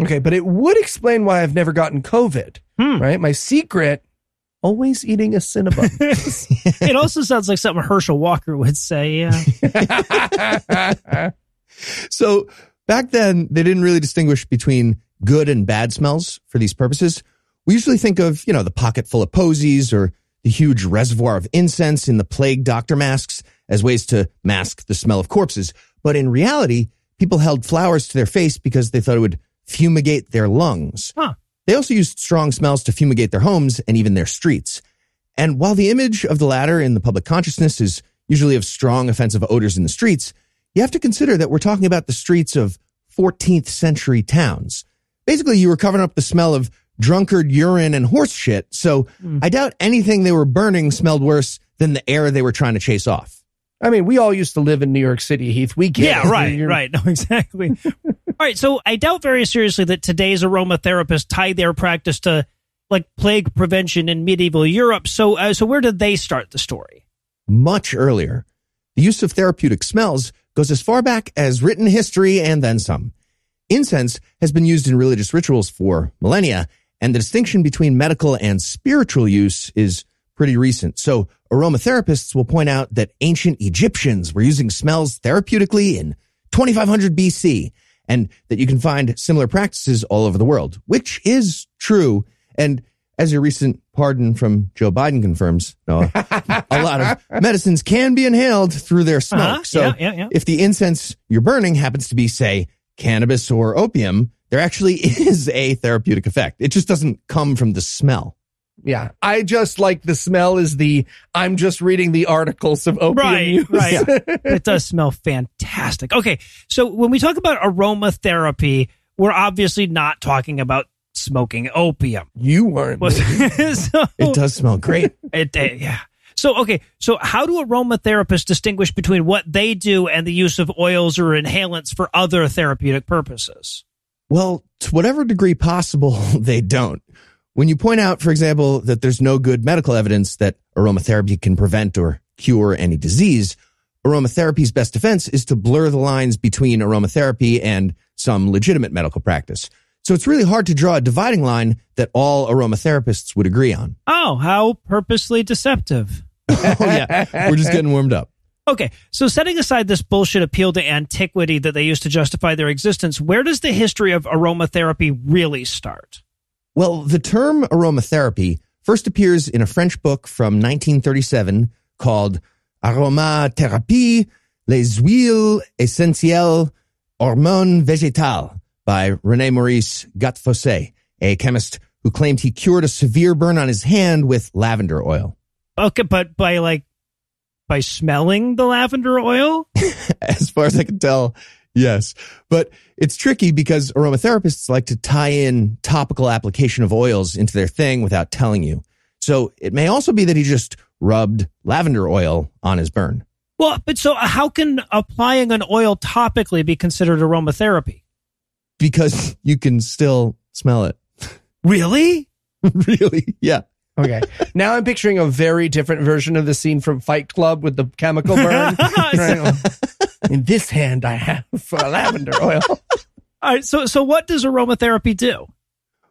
Okay, but it would explain why I've never gotten COVID, right? My secret, always eating a Cinnabon. It also sounds like something Herschel Walker would say, yeah. So... Back then, they didn't really distinguish between good and bad smells for these purposes. We usually think of, you know, the pocket full of posies or the huge reservoir of incense in the plague doctor masks as ways to mask the smell of corpses. But in reality, people held flowers to their face because they thought it would fumigate their lungs. Huh. They also used strong smells to fumigate their homes and even their streets. And while the image of the latter in the public consciousness is usually of strong offensive odors in the streets, you have to consider that we're talking about the streets of 14th century towns. Basically, you were covering up the smell of drunkard urine and horse shit, so I doubt anything they were burning smelled worse than the air they were trying to chase off. I mean, we all used to live in New York City, Heath. We get it. Yeah, right, right. No, exactly. All right, so I doubt very seriously that today's aromatherapists tie their practice to, like, plague prevention in medieval Europe, so where did they start the story? Much earlier. The use of therapeutic smells goes as far back as written history and then some. Incense has been used in religious rituals for millennia, and the distinction between medical and spiritual use is pretty recent. So aromatherapists will point out that ancient Egyptians were using smells therapeutically in 2500 BC, and that you can find similar practices all over the world, which is true. And as your recent pardon from Joe Biden confirms, Noah, a lot of medicines can be inhaled through their smoke. So if the incense you're burning happens to be, say, cannabis or opium, there actually is a therapeutic effect. It just doesn't come from the smell. Yeah. I just like the smell is the, I'm just reading the articles of opium use. Right, yeah. It does smell fantastic. Okay, so when we talk about aromatherapy, we're obviously not talking about smoking opium. You weren't. So, it does smell great. Yeah. So, okay. So how do aromatherapists distinguish between what they do and the use of oils or inhalants for other therapeutic purposes? Well, to whatever degree possible, they don't. When you point out, for example, that there's no good medical evidence that aromatherapy can prevent or cure any disease, aromatherapy's best defense is to blur the lines between aromatherapy and some legitimate medical practice. So it's really hard to draw a dividing line that all aromatherapists would agree on. Oh, how purposely deceptive. Oh, yeah. We're just getting warmed up. Okay, so setting aside this bullshit appeal to antiquity that they used to justify their existence, where does the history of aromatherapy really start? Well, the term aromatherapy first appears in a French book from 1937 called Aromathérapie, les huiles essentielles, hormones végétales by René-Maurice Gattefossé, a chemist who claimed he cured a severe burn on his hand with lavender oil. Okay, but by smelling the lavender oil? As far as I can tell, yes. But it's tricky because aromatherapists like to tie in topical application of oils into their thing without telling you. So it may also be that he just rubbed lavender oil on his burn. Well, but so how can applying an oil topically be considered aromatherapy? Because you can still smell it. Really? Really? Yeah. Okay. Now I'm picturing a very different version of the scene from Fight Club with the chemical burn. In this hand, I have lavender oil. All right. So what does aromatherapy do?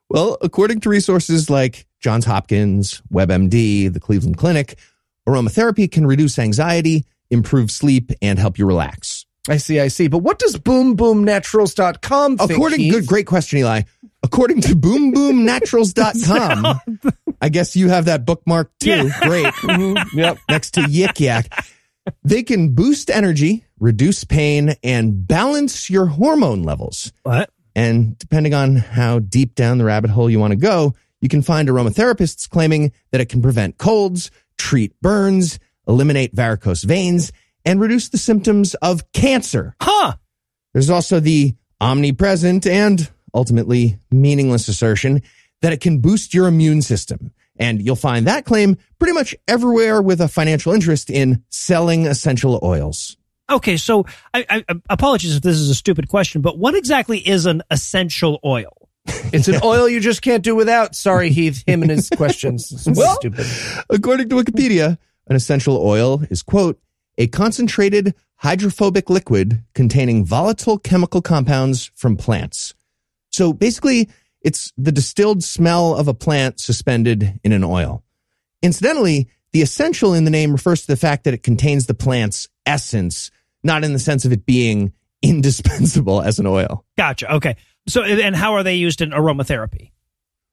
Well, according to resources like Johns Hopkins, WebMD, the Cleveland Clinic, aromatherapy can reduce anxiety, improve sleep, and help you relax. I see. But what does BoomBoomNaturals.com think? Great question, Eli. According to BoomBoomNaturals.com, I guess you have that bookmark too. Yeah. Great. Mm-hmm. Yep. Next to Yik Yak. They can boost energy, reduce pain, and balance your hormone levels. What? And depending on how deep down the rabbit hole you want to go, you can find aromatherapists claiming that it can prevent colds, treat burns, eliminate varicose veins, and reduce the symptoms of cancer. Huh! There's also the omnipresent and ultimately meaningless assertion that it can boost your immune system. And you'll find that claim pretty much everywhere with a financial interest in selling essential oils. Okay, so I apologies if this is a stupid question, but what exactly is an essential oil? It's an oil you just can't do without. Sorry, Heath, him and his questions. Well, stupid. According to Wikipedia, an essential oil is, quote, a concentrated hydrophobic liquid containing volatile chemical compounds from plants. So basically, it's the distilled smell of a plant suspended in an oil. Incidentally, the essential in the name refers to the fact that it contains the plant's essence, not in the sense of it being indispensable as an oil. Gotcha. Okay. So, and how are they used in aromatherapy?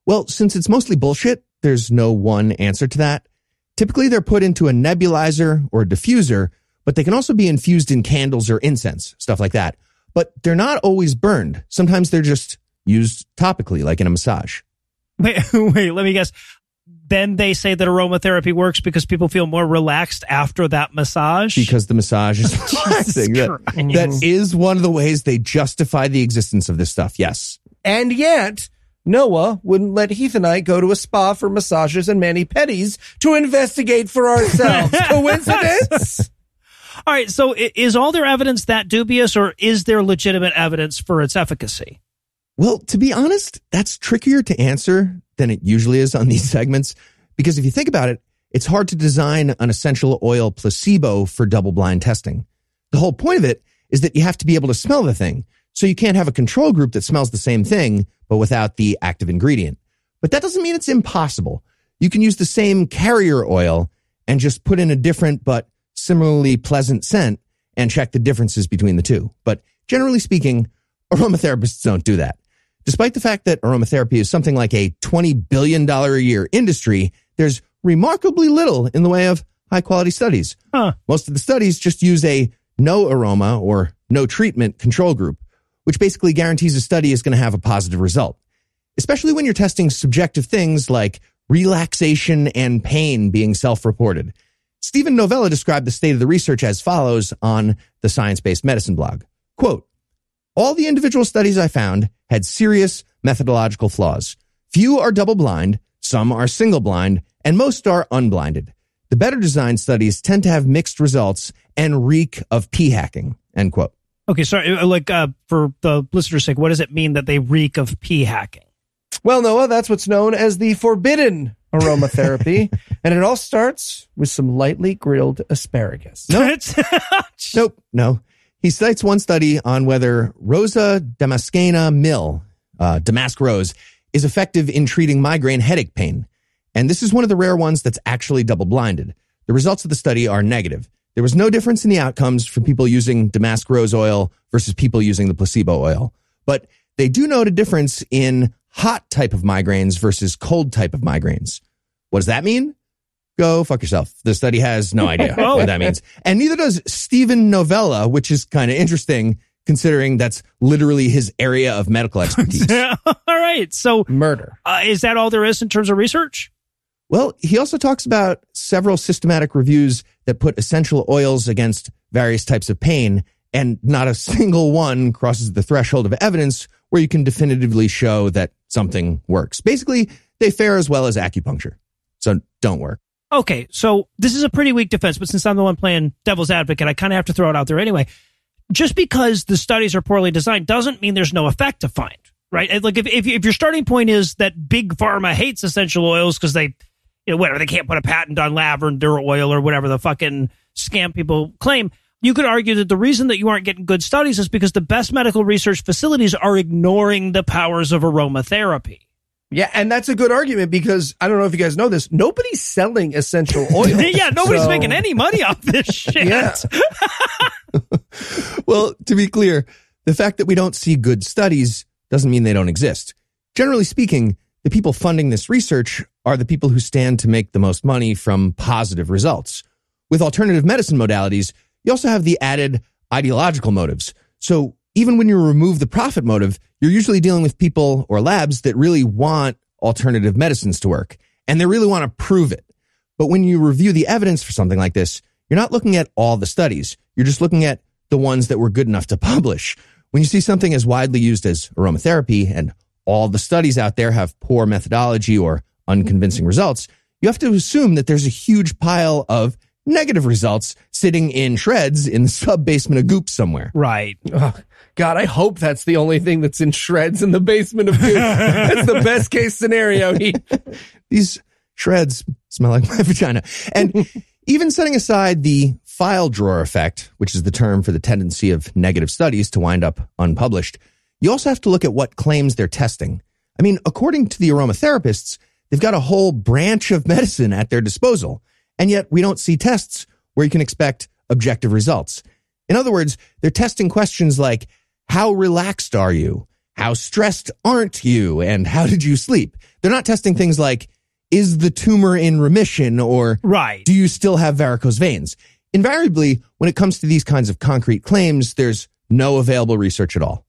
Well, since it's mostly bullshit, there's no one answer to that. Typically, they're put into a nebulizer or a diffuser, but they can also be infused in candles or incense, stuff like that. But they're not always burned. Sometimes they're just used topically, like in a massage. Wait, let me guess. Then they say that aromatherapy works because people feel more relaxed after that massage? Because the massage is relaxing. That is one of the ways they justify the existence of this stuff, yes. And yet, Noah wouldn't let Heath and I go to a spa for massages and mani-pedis to investigate for ourselves. Coincidence? All right, so is all their evidence that dubious, or is there legitimate evidence for its efficacy? Well, to be honest, that's trickier to answer than it usually is on these segments, because if you think about it, it's hard to design an essential oil placebo for double-blind testing. The whole point of it is that you have to be able to smell the thing, so you can't have a control group that smells the same thing, but without the active ingredient. But that doesn't mean it's impossible. You can use the same carrier oil and just put in a different but similarly pleasant scent and check the differences between the two. But generally speaking, aromatherapists don't do that. Despite the fact that aromatherapy is something like a $20 billion a year industry, there's remarkably little in the way of high-quality studies. Huh. Most of the studies just use a no aroma or no treatment control group, which basically guarantees a study is going to have a positive result, especially when you're testing subjective things like relaxation and pain being self-reported. Stephen Novella described the state of the research as follows on the Science-Based Medicine blog. Quote, all the individual studies I found had serious methodological flaws. Few are double-blind, some are single-blind, and most are unblinded. The better-designed studies tend to have mixed results and reek of p-hacking, end quote. Okay, sorry, for the listener's sake, what does it mean that they reek of p-hacking? Well, Noah, that's what's known as the forbidden aromatherapy, and it all starts with some lightly grilled asparagus. No. He cites one study on whether Rosa Damascena Mill, Damask Rose, is effective in treating migraine headache pain. And this is one of the rare ones that's actually double-blinded. The results of the study are negative. There was no difference in the outcomes for people using Damask Rose oil versus people using the placebo oil. But they do note a difference in hot type of migraines versus cold type of migraines. What does that mean? Go fuck yourself. The study has no idea what that means. And neither does Stephen Novella, which is kind of interesting considering that's literally his area of medical expertise. All right. So murder. Is that all there is in terms of research? Well, he also talks about several systematic reviews that put essential oils against various types of pain, and not a single one crosses the threshold of evidence where you can definitively show that something works. Basically, they fare as well as acupuncture, so don't work. Okay, so this is a pretty weak defense, but since I'm the one playing devil's advocate, I kind of have to throw it out there anyway. Just because the studies are poorly designed doesn't mean there's no effect to find, right? Like if your starting point is that big pharma hates essential oils because they... you know, whatever, they can't put a patent on lavender oil or whatever the fucking scam people claim. You could argue that the reason that you aren't getting good studies is because the best medical research facilities are ignoring the powers of aromatherapy. Yeah, and that's a good argument because, I don't know if you guys know this, nobody's selling essential oil. Yeah, nobody's making any money off this shit. Yeah. Well, to be clear, the fact that we don't see good studies doesn't mean they don't exist. Generally speaking, the people funding this research are the people who stand to make the most money from positive results. With alternative medicine modalities, you also have the added ideological motives. So even when you remove the profit motive, you're usually dealing with people or labs that really want alternative medicines to work, and they really want to prove it. But when you review the evidence for something like this, you're not looking at all the studies. You're just looking at the ones that were good enough to publish. When you see something as widely used as aromatherapy and all the studies out there have poor methodology or unconvincing results, you have to assume that there's a huge pile of negative results sitting in shreds in the sub-basement of Goop somewhere. Right. Oh, God, I hope that's the only thing that's in shreds in the basement of Goop. That's the best case scenario. These shreds smell like my vagina. And even setting aside the file drawer effect, which is the term for the tendency of negative studies to wind up unpublished, you also have to look at what claims they're testing. I mean, according to the aromatherapists, they've got a whole branch of medicine at their disposal, and yet we don't see tests where you can expect objective results. In other words, they're testing questions like, how relaxed are you? How stressed aren't you? And how did you sleep? They're not testing things like, is the tumor in remission? Or do you still have varicose veins? Invariably, when it comes to these kinds of concrete claims, there's no available research at all.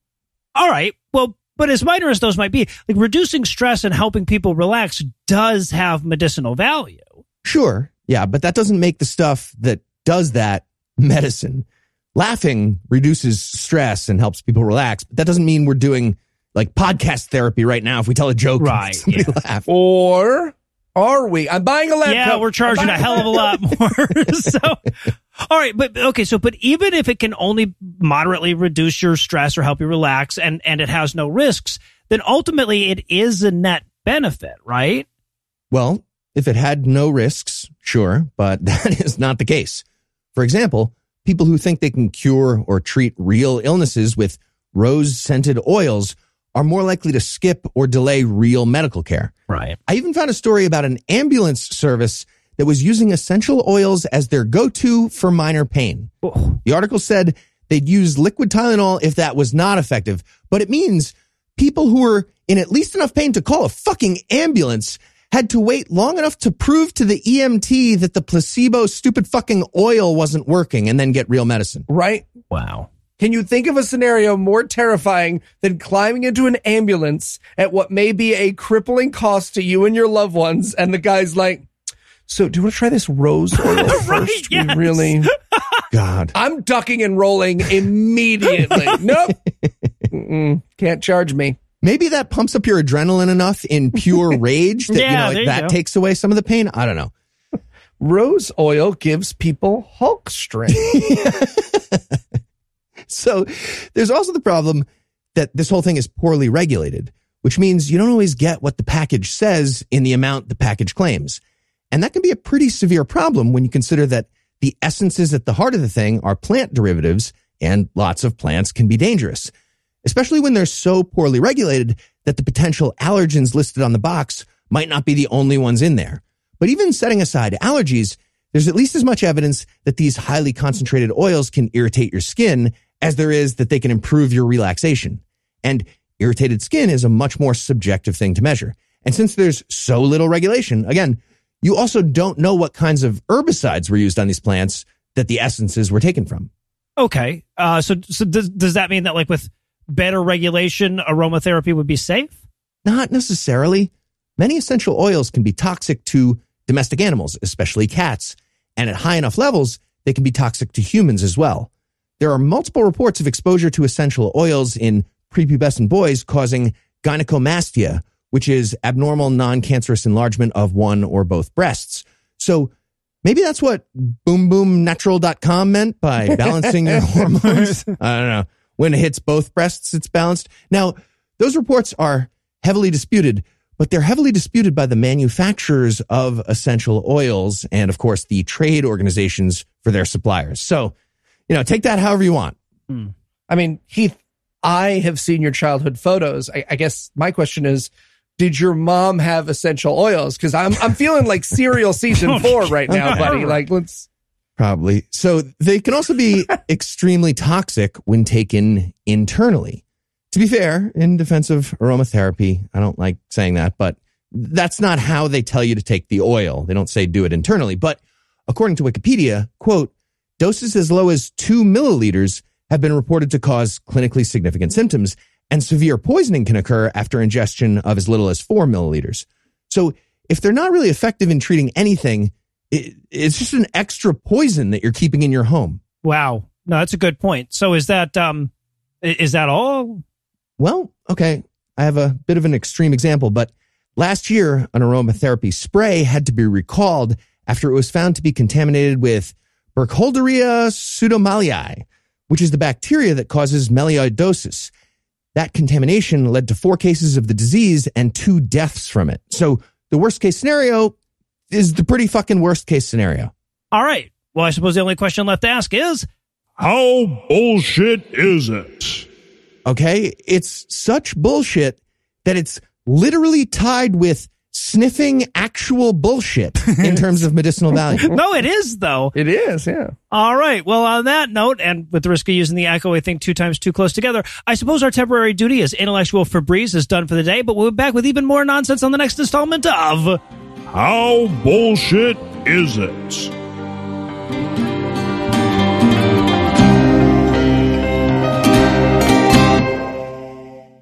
All right. Well, but as minor as those might be, like reducing stress and helping people relax does have medicinal value. Sure. Yeah. But that doesn't make the stuff that does that medicine. Laughing reduces stress and helps people relax. But that doesn't mean we're doing like podcast therapy right now. If we tell a joke, somebody laugh. Or are we? I'm buying a laptop. Yeah, we're charging a hell of a lot more. All right, but okay, so but even if it can only moderately reduce your stress or help you relax and it has no risks, then ultimately it is a net benefit, right? Well, if it had no risks, sure, but that is not the case. For example, people who think they can cure or treat real illnesses with rose-scented oils are more likely to skip or delay real medical care. Right. I even found a story about an ambulance service that was using essential oils as their go-to for minor pain. Oh. The article said they'd use liquid Tylenol if that was not effective, but it means people who were in at least enough pain to call a fucking ambulance had to wait long enough to prove to the EMT that the placebo stupid fucking oil wasn't working and then get real medicine. Right? Wow. Can you think of a scenario more terrifying than climbing into an ambulance at what may be a crippling cost to you and your loved ones, and the guy's like, so do you want to try this rose oil first? Yes. God. I'm ducking and rolling immediately. Nope. Can't charge me. Maybe that pumps up your adrenaline enough in pure rage that that takes away some of the pain. I don't know. Rose oil gives people Hulk strength. So there's also the problem that this whole thing is poorly regulated, which means you don't always get what the package says in the amount the package claims. And that can be a pretty severe problem when you consider that the essences at the heart of the thing are plant derivatives, and lots of plants can be dangerous, especially when they're so poorly regulated that the potential allergens listed on the box might not be the only ones in there. But even setting aside allergies, there's at least as much evidence that these highly concentrated oils can irritate your skin as there is that they can improve your relaxation. And irritated skin is a much more subjective thing to measure. And since there's so little regulation, again, you also don't know what kinds of herbicides were used on these plants that the essences were taken from. Okay. So does that mean that, like, with better regulation, aromatherapy would be safe? Not necessarily. Many essential oils can be toxic to domestic animals, especially cats. And at high enough levels, they can be toxic to humans as well. There are multiple reports of exposure to essential oils in prepubescent boys causing gynecomastia, which is abnormal non-cancerous enlargement of one or both breasts. So maybe that's what boomboomnatural.com meant by balancing your hormones. I don't know. When it hits both breasts, it's balanced. Now, those reports are heavily disputed, but they're heavily disputed by the manufacturers of essential oils and, of course, the trade organizations for their suppliers. So, you know, take that however you want. I mean, Heath, I have seen your childhood photos. I guess my question is, did your mom have essential oils? Because I'm feeling like Serial season 4 right now, buddy. Like, let's... Probably. So they can also be extremely toxic when taken internally. To be fair, in defense of aromatherapy, I don't like saying that, but that's not how they tell you to take the oil. They don't say do it internally. But according to Wikipedia, quote, doses as low as 2 milliliters have been reported to cause clinically significant symptoms, and severe poisoning can occur after ingestion of as little as 4 milliliters. So if they're not really effective in treating anything, it's just an extra poison that you're keeping in your home. Wow. No, that's a good point. So is that all? Well, okay. I have a bit of an extreme example, but last year, an aromatherapy spray had to be recalled after it was found to be contaminated with Burkholderia pseudomallei, which is the bacteria that causes melioidosis. That contamination led to 4 cases of the disease and 2 deaths from it. So the worst case scenario is the pretty fucking worst case scenario. All right. Well, I suppose the only question left to ask is, how bullshit is it? Okay. It's such bullshit that it's literally tied with sniffing actual bullshit in terms of medicinal value. No, it is, though. It is, yeah. All right. Well, on that note, and with the risk of using the echo, I think 2 times too close together, I suppose our temporary duty as intellectual Febreze is done for the day, but we'll be back with even more nonsense on the next installment of... How bullshit is it?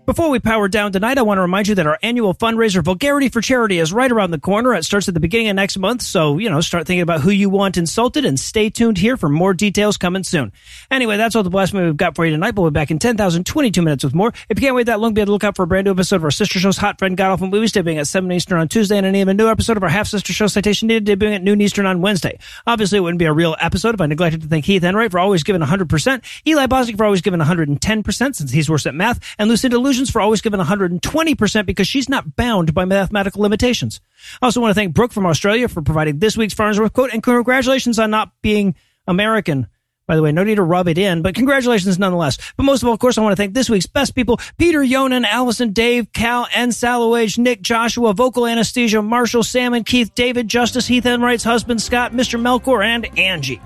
Before we power down tonight, I want to remind you that our annual fundraiser, Vulgarity for Charity, is right around the corner. It starts at the beginning of next month, so, you know, start thinking about who you want insulted, and stay tuned here for more details coming soon. Anyway, that's all the blasphemy we've got for you tonight. We'll be back in 10,022 minutes with more. If you can't wait that long, be on the lookout for a brand new episode of our sister show's Hot Friend Got Off on Movies, debuting at 7 Eastern on Tuesday, and a new episode of our half-sister show Citation Needed, debuting at noon Eastern on Wednesday. Obviously, it wouldn't be a real episode if I neglected to thank Heath Enright for always giving 100%, Eli Bosnick for always giving 110%, since he's worse at math, and Lucinda Illusions for always giving 120% because she's not bound by mathematical limitations. I also want to thank Brooke from Australia for providing this week's Farnsworth quote, and congratulations on not being American. By the way, no need to rub it in, but congratulations nonetheless. But most of all, of course, I want to thank this week's best people, Peter, Yonan, Allison, Dave, Cal, and Salowage, Nick, Joshua, Vocal Anesthesia, Marshall, Sam, and Keith, David, Justice, Heath Enright's husband, Scott, Mr. Melkor, and Angie.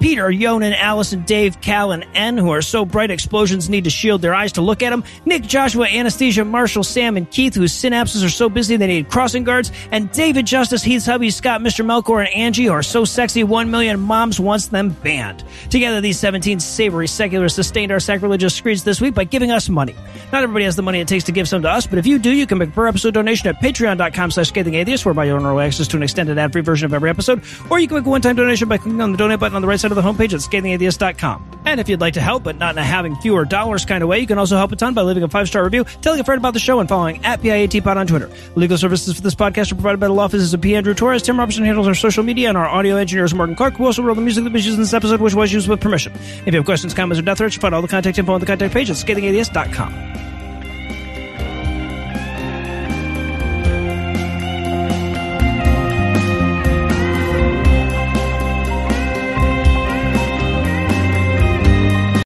Peter, Yonan, Allison, Dave, Cal, and N, who are so bright explosions need to shield their eyes to look at them. Nick, Joshua, Anesthesia, Marshall, Sam, and Keith, whose synapses are so busy they need crossing guards. And David, Justice, Heath's hubby, Scott, Mr. Melkor, and Angie, who are so sexy 1 million moms wants them banned. Together, these 17 savory seculars sustained our sacrilegious screeds this week by giving us money. Not everybody has the money it takes to give some to us, but if you do, you can make a per-episode donation at patreon.com/scathingatheist, whereby you'll earn access to an extended ad-free version of every episode, or you can make a one-time donation by clicking on the donate button on the right side of the homepage at scathingatheist.com. And if you'd like to help, but not in a having fewer dollars kind of way, you can also help a ton by leaving a 5-star review, telling a friend about the show, and following at PIATpod on Twitter. Legal services for this podcast are provided by the law offices of P. Andrew Torres. Tim Robinson handles our social media, and our audio engineer is Morgan Clark, who also wrote the music that was used in this episode, which was used with permission. If you have questions, comments, or death threats, find all the contact info on the contact page at scathingatheist.com.